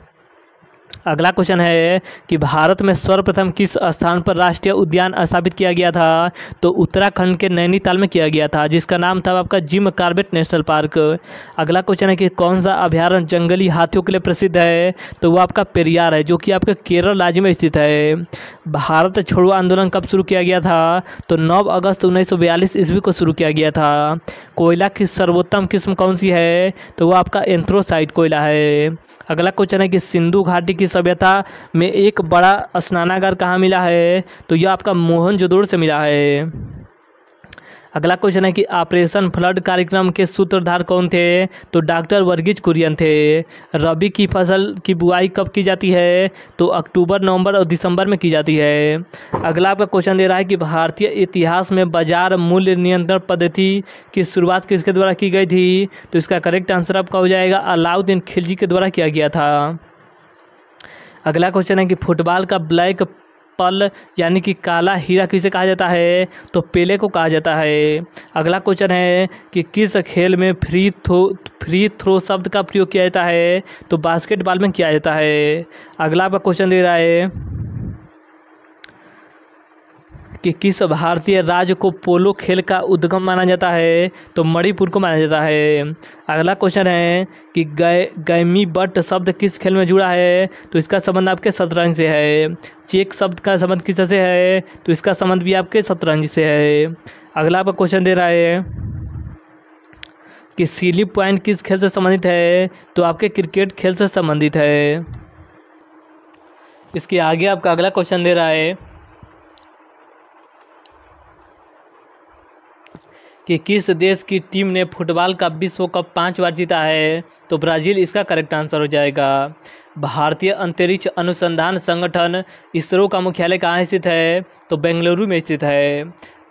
अगला क्वेश्चन है कि भारत में सर्वप्रथम किस स्थान पर राष्ट्रीय उद्यान स्थापित किया गया था, तो उत्तराखंड के नैनीताल में किया गया था, जिसका नाम था आपका जिम कॉर्बेट नेशनल पार्क। अगला क्वेश्चन है कि कौन सा अभ्यारण्य जंगली हाथियों के लिए प्रसिद्ध है, तो वो आपका पेरियार है, जो कि आपके केरल राज्य में स्थित है। भारत छोड़ो आंदोलन कब शुरू किया गया था, तो 9 अगस्त 1942 ईस्वी को शुरू किया गया था। कोयला की सर्वोत्तम किस्म कौन सी है, तो वो आपका एंथ्रासाइट कोयला है। अगला क्वेश्चन है कि सिंधु घाटी की सभ्यता में एक बड़ा स्नानागार कहाँ मिला है, तो यह आपका मोहनजोदड़ो से मिला है। अगला क्वेश्चन है कि ऑपरेशन फ्लड कार्यक्रम के सूत्रधार कौन थे, तो डॉक्टर वर्गीज कुरियन थे। रबी की फसल की बुआई कब की जाती है, तो अक्टूबर, नवंबर और दिसंबर में की जाती है। अगला आपका क्वेश्चन दे रहा है कि भारतीय इतिहास में बाजार मूल्य नियंत्रण पद्धति की शुरुआत किसके द्वारा की गई थी, तो इसका करेक्ट आंसर आपका हो जाएगा अलाउद्दीन खिलजी के द्वारा किया गया था। अगला क्वेश्चन है कि फुटबॉल का ब्लैक पर्ल यानी कि काला हीरा किसे कहा जाता है, तो पेले को कहा जाता है। अगला क्वेश्चन है कि किस खेल में फ्री थ्रो शब्द का प्रयोग किया जाता है, तो बास्केटबॉल में किया जाता है। अगला आपका क्वेश्चन दे रहा है कि किस भारतीय राज्य को पोलो खेल का उद्गम माना जाता है, तो मणिपुर को माना जाता है। अगला क्वेश्चन है कि गैमी बट शब्द किस खेल में जुड़ा है, तो इसका संबंध आपके शतरंज से है। चेक शब्द का संबंध किससे है, तो इसका संबंध भी आपके शतरंज से है। अगला आपका क्वेश्चन दे रहा है कि सिली पॉइंट किस खेल से संबंधित है, तो आपके क्रिकेट खेल से संबंधित है। इसके आगे आपका अगला क्वेश्चन दे रहा है कि किस देश की टीम ने फुटबॉल का विश्व कप 5 बार जीता है, तो ब्राज़ील इसका करेक्ट आंसर हो जाएगा। भारतीय अंतरिक्ष अनुसंधान संगठन इसरो का मुख्यालय कहाँ स्थित है, तो बेंगलुरु में स्थित है।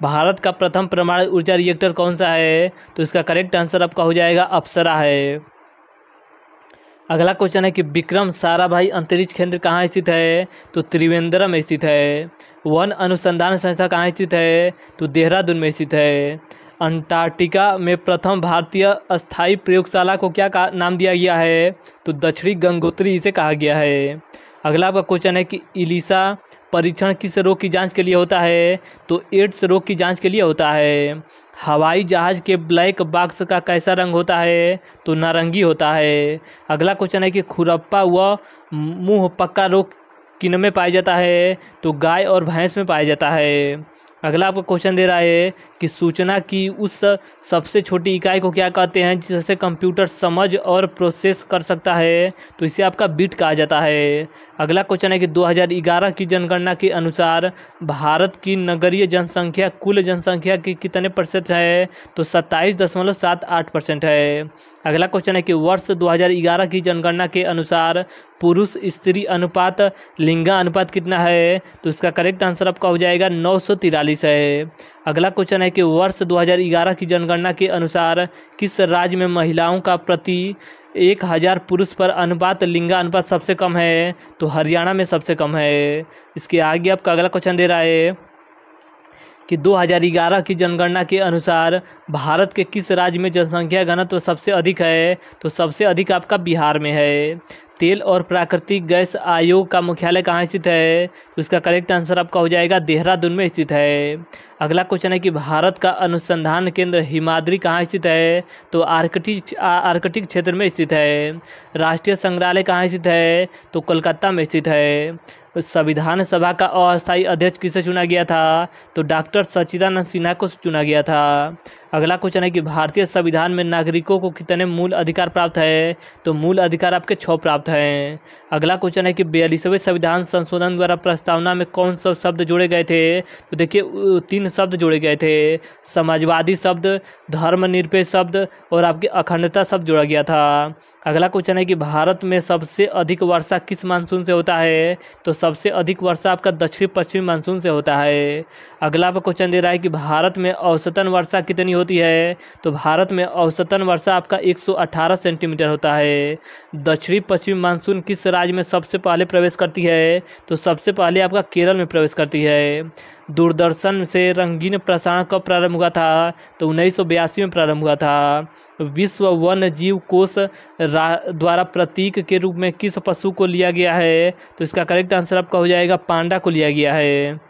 भारत का प्रथम परमाणु ऊर्जा रिएक्टर कौन सा है, तो इसका करेक्ट आंसर आपका हो जाएगा अप्सरा है। अगला क्वेश्चन है कि विक्रम साराभाई अंतरिक्ष केंद्र कहाँ स्थित है, तो त्रिवेंद्रम में स्थित है। वन अनुसंधान संस्था कहाँ स्थित है, तो देहरादून में स्थित है। अंटार्कटिका में प्रथम भारतीय अस्थायी प्रयोगशाला को क्या नाम दिया गया है, तो दक्षिणी गंगोत्री इसे कहा गया है। अगला आपका क्वेश्चन है कि एलिसा परीक्षण किस रोग की जांच के लिए होता है, तो एड्स रोग की जांच के लिए होता है। हवाई जहाज के ब्लैक बॉक्स का कैसा रंग होता है, तो नारंगी होता है। अगला क्वेश्चन है कि खुरपा व मुँह पक्का रोग किन में पाया जाता है, तो गाय और भैंस में पाया जाता है। अगला आपका क्वेश्चन दे रहा है कि सूचना की उस सबसे छोटी इकाई को क्या कहते हैं जिससे कंप्यूटर समझ और प्रोसेस कर सकता है, तो इसे आपका बिट कहा जाता है। अगला क्वेश्चन है कि 2011 की जनगणना के अनुसार भारत की नगरीय जनसंख्या कुल जनसंख्या की कितने प्रतिशत है, तो 27.78% है। अगला क्वेश्चन है कि वर्ष 2011 की जनगणना के अनुसार पुरुष स्त्री अनुपात लिंगा अनुपात कितना है, तो इसका करेक्ट आंसर आपका हो जाएगा 943 है। अगला क्वेश्चन है कि वर्ष 2011 की जनगणना के अनुसार किस राज्य में महिलाओं का प्रति 1000 पुरुष पर अनुपात लिंगा अनुपात सबसे कम है, तो हरियाणा में सबसे कम है। इसके आगे आपका अगला क्वेश्चन दे रहा है कि 2011 की जनगणना के अनुसार भारत के किस राज्य में जनसंख्या घनत्व सबसे अधिक है, तो सबसे अधिक आपका बिहार में है। तेल और प्राकृतिक गैस आयोग का मुख्यालय कहाँ स्थित है, तो इसका करेक्ट आंसर आपका हो जाएगा देहरादून में स्थित है। अगला क्वेश्चन है कि भारत का अनुसंधान केंद्र हिमाद्री कहाँ स्थित है, तो आर्कटिक क्षेत्र में स्थित है। राष्ट्रीय संग्रहालय कहाँ स्थित है, तो कोलकाता में स्थित है। संविधान सभा का अस्थायी अध्यक्ष किसे चुना गया था, तो डॉक्टर सच्चिदानंद सिन्हा को चुना गया था। अगला क्वेश्चन है कि भारतीय संविधान में नागरिकों को कितने मूल अधिकार प्राप्त है, तो मूल अधिकार आपके 6 प्राप्त हैं। अगला क्वेश्चन है कि 42वें संविधान संशोधन द्वारा प्रस्तावना में कौन सब शब्द जोड़े गए थे, तो देखिए 3 शब्द जोड़े गए थे, समाजवादी शब्द, धर्मनिरपेक्ष शब्द और आपकी अखंडता शब्द जोड़ा गया था। अगला क्वेश्चन है कि भारत में सबसे अधिक वर्षा किस मानसून से होता है, तो सबसे अधिक वर्षा आपका दक्षिण पश्चिम मानसून से होता है। अगला क्वेश्चन दे रहा है कि भारत में औसतन वर्षा कितनी होती है, तो भारत में औसतन वर्षा आपका 118 सेंटीमीटर होता है। दक्षिण पश्चिम मानसून किस राज्य में सबसे पहले प्रवेश करती है, तो सबसे पहले आपका केरल में प्रवेश करती है। दूरदर्शन से रंगीन प्रसारण कब प्रारंभ हुआ था, तो 1982 में प्रारंभ हुआ था। विश्व वन्य जीव कोष द्वारा प्रतीक के रूप में किस पशु को लिया गया है, तो इसका करेक्ट आंसर आपका हो जाएगा पांडा को लिया गया है।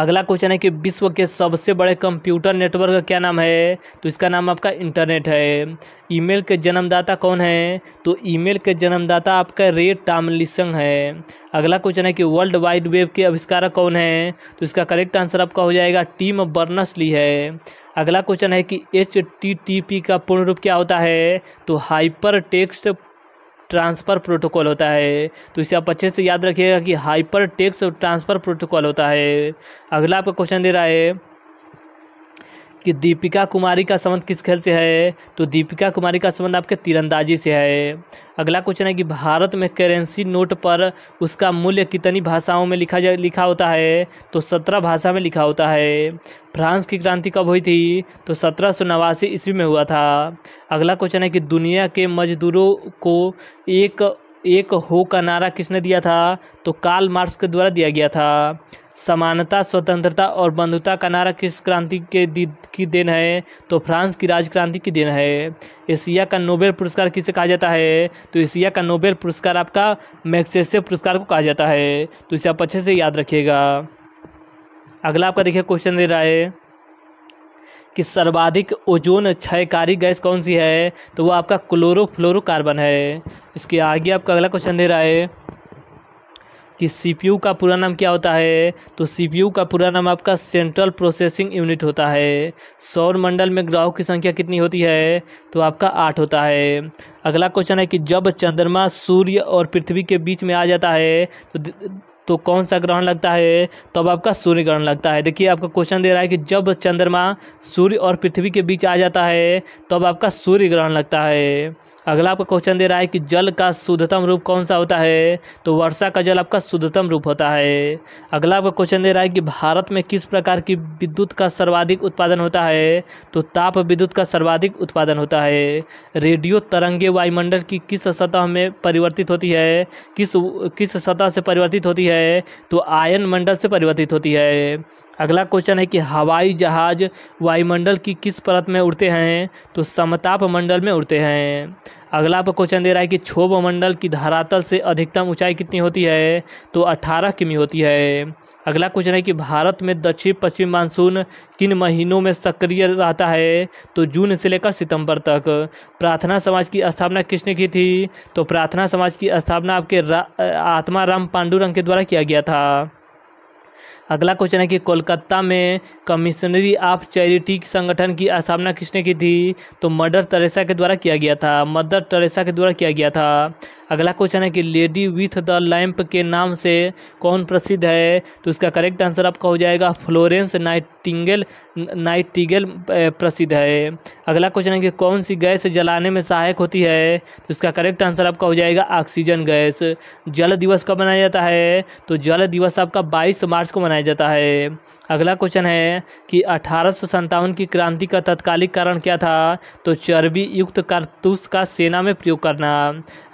अगला क्वेश्चन है कि विश्व के सबसे बड़े कंप्यूटर नेटवर्क का क्या नाम है, तो इसका नाम आपका इंटरनेट है। ईमेल के जन्मदाता कौन है, तो ईमेल के जन्मदाता आपका रे टॉमलिंसन है। अगला क्वेश्चन है कि वर्ल्ड वाइड वेब के आविष्कारक कौन है, तो इसका करेक्ट आंसर आपका हो जाएगा टिम बर्नर्स-ली है। अगला क्वेश्चन है कि HTTP का पूर्ण रूप क्या होता है, तो हाइपर टेक्स्ट ट्रांसफ़र प्रोटोकॉल होता है। तो इसे आप अच्छे से याद रखिएगा कि हाइपर टेक्स्ट ट्रांसफ़र प्रोटोकॉल होता है। अगला आपका क्वेश्चन दे रहा है कि दीपिका कुमारी का संबंध किस खेल से है, तो दीपिका कुमारी का संबंध आपके तीरंदाजी से है। अगला क्वेश्चन है कि भारत में करेंसी नोट पर उसका मूल्य कितनी भाषाओं में लिखा होता है, तो 17 भाषा में लिखा होता है। फ्रांस की क्रांति कब हुई थी, तो 1789 ईस्वी में हुआ था। अगला क्वेश्चन है कि दुनिया के मजदूरों को एक हो का नारा किसने दिया था, तो कार्ल मार्क्स के द्वारा दिया गया था। समानता, स्वतंत्रता और बंधुता का नारा किस क्रांति की देन है, तो फ्रांस की राज क्रांति की देन है। एशिया का नोबेल पुरस्कार किसे कहा जाता है, तो एशिया का नोबेल पुरस्कार आपका मैग्सेसे पुरस्कार को कहा जाता है। तो इसे आप अच्छे से याद रखिएगा। अगला आपका देखिए क्वेश्चन दे रहा है कि सर्वाधिक ओजोन क्षयकारी गैस कौन सी है, तो वो आपका क्लोरोफ्लोरोकार्बन है। इसके आगे आपका अगला क्वेश्चन दे रहा है कि CPU का पूरा नाम क्या होता है, तो CPU का पूरा नाम आपका सेंट्रल प्रोसेसिंग यूनिट होता है। सौर मंडल में ग्रहों की संख्या कितनी होती है, तो आपका 8 होता है। अगला क्वेश्चन है कि जब चंद्रमा सूर्य और पृथ्वी के बीच में आ जाता है तो कौन सा ग्रहण लगता है, तब आपका सूर्य ग्रहण लगता है। देखिए आपका क्वेश्चन दे रहा है कि जब चंद्रमा सूर्य और पृथ्वी के बीच आ जाता है तब आपका सूर्य ग्रहण लगता है। अगला आपका क्वेश्चन दे रहा है कि जल का शुद्धतम रूप कौन सा होता है, तो वर्षा का जल आपका शुद्धतम रूप होता है। अगला आपका क्वेश्चन दे रहा है कि भारत में किस प्रकार की विद्युत का सर्वाधिक उत्पादन होता है, तो ताप विद्युत का सर्वाधिक उत्पादन होता है। रेडियो तरंगे वायुमंडल की किस सतह में परिवर्तित होती है, किस सतह से परिवर्तित होती है, तो आयन मंडल से परिवर्तित होती है। अगला क्वेश्चन है कि हवाई जहाज वायुमंडल की किस परत में उड़ते हैं, तो समताप मंडल में उड़ते हैं। अगला आपका क्वेश्चन दे रहा है कि क्षोभ मंडल की धरातल से अधिकतम ऊंचाई कितनी होती है, तो 18 किमी होती है। अगला क्वेश्चन है कि भारत में दक्षिण पश्चिम मानसून किन महीनों में सक्रिय रहता है, तो जून से लेकर सितंबर तक। प्रार्थना समाज की स्थापना किसने की थी, तो प्रार्थना समाज की स्थापना आपके आत्माराम पांडुरंग के द्वारा किया गया था। अगला क्वेश्चन है कि कोलकाता में कमिश्नरी ऑफ चैरिटी संगठन की स्थापना किसने की थी, तो मदर टेरेसा के द्वारा किया गया था। अगला क्वेश्चन है कि लेडी विथ द लैम्प के नाम से कौन प्रसिद्ध है, तो इसका करेक्ट आंसर आपका हो जाएगा फ्लोरेंस नाइटिंगेल प्रसिद्ध है। अगला क्वेश्चन है कि कौन सी गैस जलाने में सहायक होती है, तो इसका करेक्ट आंसर आपका हो जाएगा ऑक्सीजन गैस। जल दिवस कब मनाया जाता है, तो जल दिवस आपका 22 मार्च को मनाया जाता है। अगला क्वेश्चन है कि 1857 की क्रांति का तत्कालिक कारण क्या था, तो चर्बी युक्त कारतूस का सेना में प्रयोग करना।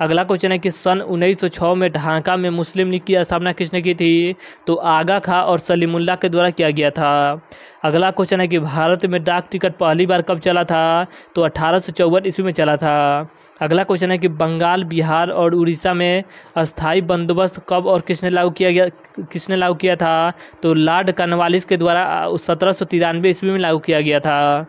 अगला क्वेश्चन है कि सन 1906 में ढाका में मुस्लिम लीग की स्थापना किसने की थी, तो आगा खां और सलीमुल्लाह के द्वारा किया गया था। अगला क्वेश्चन है कि भारत में डाक टिकट पहली बार कब चला था, तो 1854 ईस्वी में चला था। अगला क्वेश्चन है कि बंगाल, बिहार और उड़ीसा में अस्थायी बंदोबस्त कब और किसने लागू किया था, तो लॉर्ड कॉर्नवालिस के द्वारा 1793 ईस्वी में लागू किया गया था।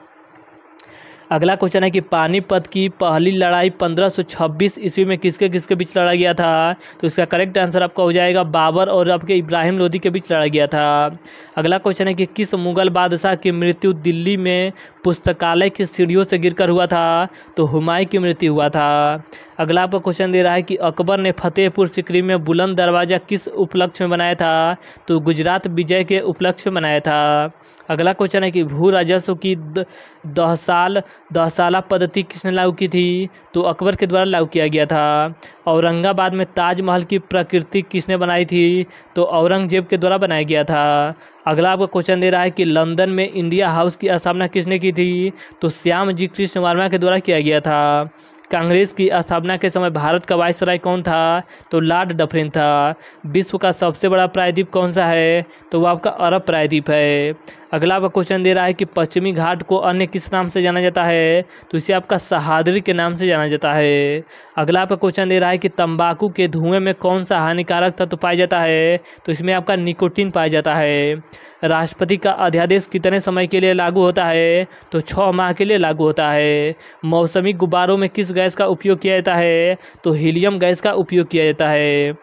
अगला क्वेश्चन है कि पानीपत की पहली लड़ाई 1526 ईस्वी में किसके किसके बीच लड़ा गया था। तो इसका करेक्ट आंसर आपका हो जाएगा बाबर और आपके इब्राहिम लोदी के बीच लड़ा गया था। अगला क्वेश्चन है कि किस मुगल बादशाह की मृत्यु दिल्ली में पुस्तकालय की सीढ़ियों से गिरकर हुआ था। तो हुमायूं की मृत्यु हुआ था। अगला आपका क्वेश्चन दे रहा है कि अकबर ने फतेहपुर सिकरी में बुलंद दरवाज़ा किस उपलक्ष्य में बनाया था। तो गुजरात विजय के उपलक्ष्य में बनाया था। अगला क्वेश्चन है कि भू राजस्व की दहसाला पद्धति किसने लागू की थी। तो अकबर के द्वारा लागू किया गया था। औरंगाबाद में ताजमहल की प्रकृति किसने बनाई थी। तो औरंगजेब के द्वारा बनाया गया था। अगला आपका क्वेश्चन दे रहा है कि लंदन में इंडिया हाउस की स्थापना किसने की थी। तो श्यामजी कृष्ण वर्मा के द्वारा किया गया था। कांग्रेस की स्थापना के समय भारत का वायसराय कौन था। तो लॉर्ड डफरिन था। विश्व का सबसे बड़ा प्रायद्वीप कौन सा है। तो वो आपका अरब प्रायद्वीप है। अगला आपका क्वेश्चन दे रहा है कि पश्चिमी घाट को अन्य किस नाम से जाना जाता है। तो इसे आपका सह्याद्री के नाम से जाना जाता है। अगला आपका क्वेश्चन दे रहा है कि तंबाकू के धुएं में कौन सा हानिकारक तत्व पाया जाता है। तो इसमें आपका निकोटीन पाया जाता है। राष्ट्रपति का अध्यादेश कितने समय के लिए लागू होता है। तो 6 माह के लिए लागू होता है। मौसमी गुब्बारों में किस गैस का उपयोग किया जाता है। तो हीलियम गैस का उपयोग किया जाता है।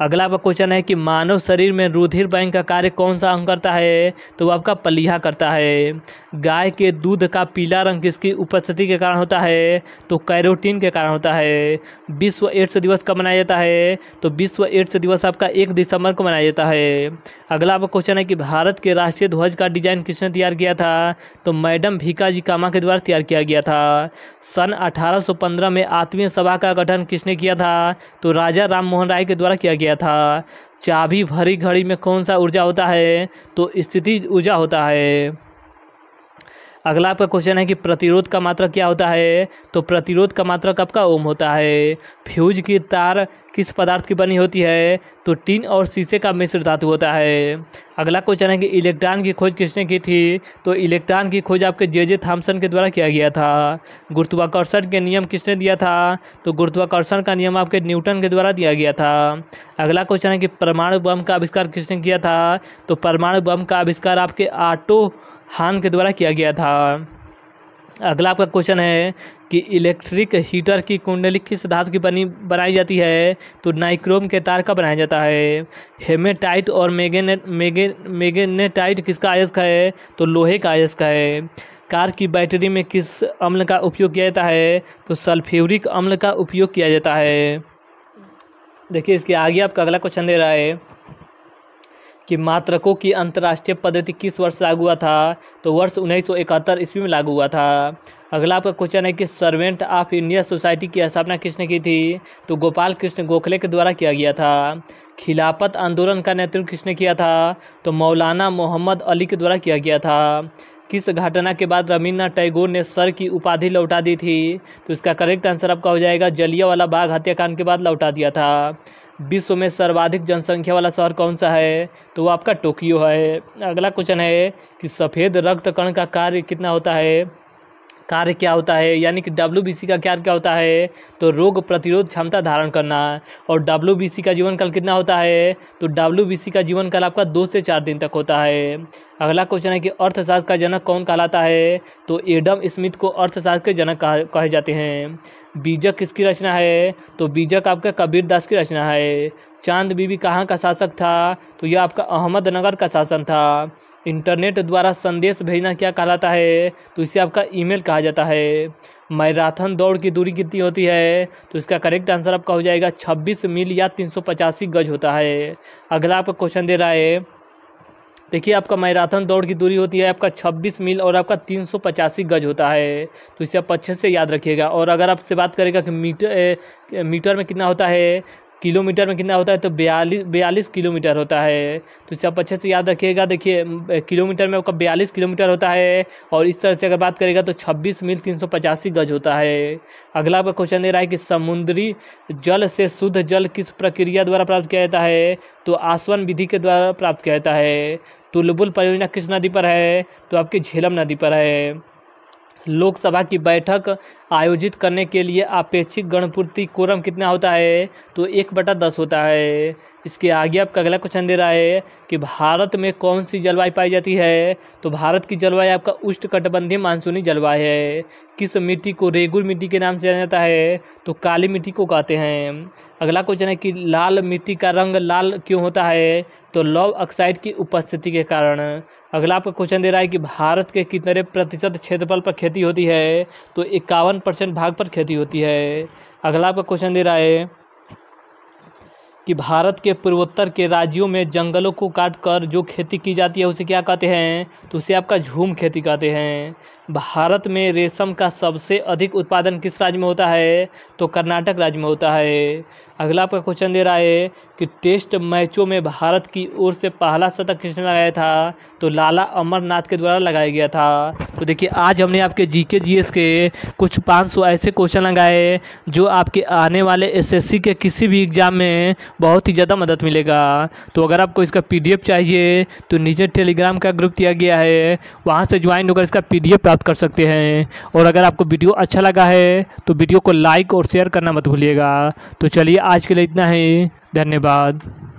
अगला आपका क्वेश्चन है कि मानव शरीर में रुधिर बैंक का कार्य कौन सा अंग करता है। तो वो आपका पलीहा करता है। गाय के दूध का पीला रंग किसकी उपस्थिति के कारण होता है। तो कैरोटीन के कारण होता है। विश्व एड्स दिवस कब मनाया जाता है। तो विश्व एड्स दिवस आपका 1 दिसंबर को मनाया जाता है। अगला आपका क्वेश्चन है कि भारत के राष्ट्रीय ध्वज का डिजाइन किसने तैयार किया था। तो मैडम भीकाजी कामा के द्वारा तैयार किया गया था। सन 1815 में आत्मीय सभा का गठन किसने किया था। तो राजा राम मोहन राय के द्वारा किया गया था। चाबी भरी घड़ी में कौन सा ऊर्जा होता है। तो स्थिति ऊर्जा होता है। अगला आपका क्वेश्चन है कि प्रतिरोध का मात्रक क्या होता है। तो प्रतिरोध का मात्रक आपका ओम होता है। फ्यूज की तार किस पदार्थ की बनी होती है। तो टिन और शीशे का मिश्र धातु होता है। अगला क्वेश्चन है कि इलेक्ट्रॉन की खोज किसने की थी। तो इलेक्ट्रॉन की खोज आपके जे.जे. थॉम्सन के द्वारा किया गया था। गुरुत्वाकर्षण के नियम किसने दिया था। तो गुरुत्वाकर्षण का नियम आपके न्यूटन के द्वारा दिया गया था। अगला क्वेश्चन है कि परमाणु बम का आविष्कार किसने किया था। तो परमाणु बम का आविष्कार आपके ऑटो हान के द्वारा किया गया था। अगला आपका क्वेश्चन है कि इलेक्ट्रिक हीटर की कुंडली किस धातु की बनाई जाती है। तो नाइक्रोम के तार का बनाया जाता है। हेमेटाइट और मैग्नेटाइट किसका अयस्क है। तो लोहे का अयस्क है। कार की बैटरी में किस अम्ल का उपयोग किया जाता है। तो सल्फ्यूरिक अम्ल का उपयोग किया जाता है। देखिए इसके आगे आपका अगला क्वेश्चन दे रहा है कि मात्रकों की अंतर्राष्ट्रीय पद्धति किस वर्ष लागू हुआ था। तो वर्ष 1971 ईस्वी में लागू हुआ था। अगला आपका क्वेश्चन है कि सर्वेंट ऑफ इंडिया सोसाइटी की स्थापना किसने की थी। तो गोपाल कृष्ण गोखले के द्वारा किया गया था। खिलाफत आंदोलन का नेतृत्व किसने किया था। तो मौलाना मोहम्मद अली के द्वारा किया गया था। किस घटना के बाद रवीन्द्रनाथ टैगोर ने सर की उपाधि लौटा दी थी। तो इसका करेक्ट आंसर आपका हो जाएगा जलियांवाला बाग हत्याकांड के बाद लौटा दिया था। विश्व में सर्वाधिक जनसंख्या वाला शहर कौन सा है। तो वो आपका टोक्यो है। अगला क्वेश्चन है कि सफ़ेद रक्त कण का कार्य कितना होता है। कार्य क्या होता है यानी कि WBC का कार्य क्या होता है। तो रोग प्रतिरोध क्षमता धारण करना। और WBC का जीवन काल कितना होता है। तो WBC का जीवन काल आपका 2 से 4 दिन तक होता है। अगला क्वेश्चन है कि अर्थशास्त्र का जनक कौन कहलाता है। तो एडम स्मिथ को अर्थशास्त्र के जनक कहे जाते हैं। बीजक किसकी रचना है। तो बीजक आपका कबीर दास की रचना है। चांद बीबी कहाँ का शासक था। तो यह आपका अहमदनगर का शासन था। इंटरनेट द्वारा संदेश भेजना क्या कहलाता है। तो इसे आपका ईमेल कहा जाता है। मैराथन दौड़ की दूरी कितनी होती है। तो इसका करेक्ट आंसर आपका हो जाएगा 26 मील या 385 गज होता है। अगला आपका क्वेश्चन दे रहा है, देखिए आपका मैराथन दौड़ की दूरी होती है आपका 26 मील और आपका 385 गज होता है। तो इसे आप अच्छे से याद रखिएगा। और अगर आपसे बात करेगा कि मीटर में कितना होता है, किलोमीटर में कितना होता है, तो 42 किलोमीटर होता है। तो इसे आप अच्छे से याद रखिएगा। देखिए किलोमीटर में आपका 42 किलोमीटर होता है। और इस तरह से अगर बात करेगा तो 26 मील 385 गज होता है। अगला आपका क्वेश्चन दे रहा है कि समुद्री जल से शुद्ध जल किस प्रक्रिया द्वारा प्राप्त किया जाता है। तो आसवन विधि के द्वारा प्राप्त किया जाता है। तुलबुल परियोजना किस नदी पर है। तो आपकी झेलम नदी पर है। लोकसभा की बैठक आयोजित करने के लिए अपेक्षित गणपूर्ति कोरम कितना होता है, तो 1/10 होता है। इसके आगे आपका अगला क्वेश्चन दे रहा है कि भारत में कौन सी जलवायु पाई जाती है, तो भारत की जलवायु आपका उष्णकटिबंधीय मानसूनी जलवायु है। किस मिट्टी को रेगुर मिट्टी के नाम से जाना जाता है, तो काली मिट्टी को कहते हैं। अगला क्वेश्चन है कि लाल मिट्टी का रंग लाल क्यों होता है, तो लौह ऑक्साइड की उपस्थिति के कारण। अगला आपका क्वेश्चन दे रहा है कि भारत के कितने प्रतिशत क्षेत्रफल पर खेती होती है, तो 51% भाग पर खेती होती है। अगला आपका क्वेश्चन दे रहा है कि भारत के पूर्वोत्तर के राज्यों में जंगलों को काटकर जो खेती की जाती है उसे क्या कहते हैं, तो उसे आपका झूम खेती कहते हैं। भारत में रेशम का सबसे अधिक उत्पादन किस राज्य में होता है, तो कर्नाटक राज्य में होता है। अगला आपका क्वेश्चन दे रहा है कि टेस्ट मैचों में भारत की ओर से पहला शतक किसने लगाया था, तो लाला अमरनाथ के द्वारा लगाया गया था। तो देखिए आज हमने आपके जीके जीएस के कुछ 500 ऐसे क्वेश्चन लगाए जो आपके आने वाले एसएससी के किसी भी एग्ज़ाम में बहुत ही ज़्यादा मदद मिलेगा। तो अगर आपको इसका पीडीएफ चाहिए तो नीचे टेलीग्राम का ग्रुप दिया गया है, वहाँ से ज्वाइन होकर इसका पीडीएफ प्राप्त कर सकते हैं। और अगर आपको वीडियो अच्छा लगा है तो वीडियो को लाइक और शेयर करना मत भूलिएगा। तो चलिए आज के लिए इतना ही, धन्यवाद।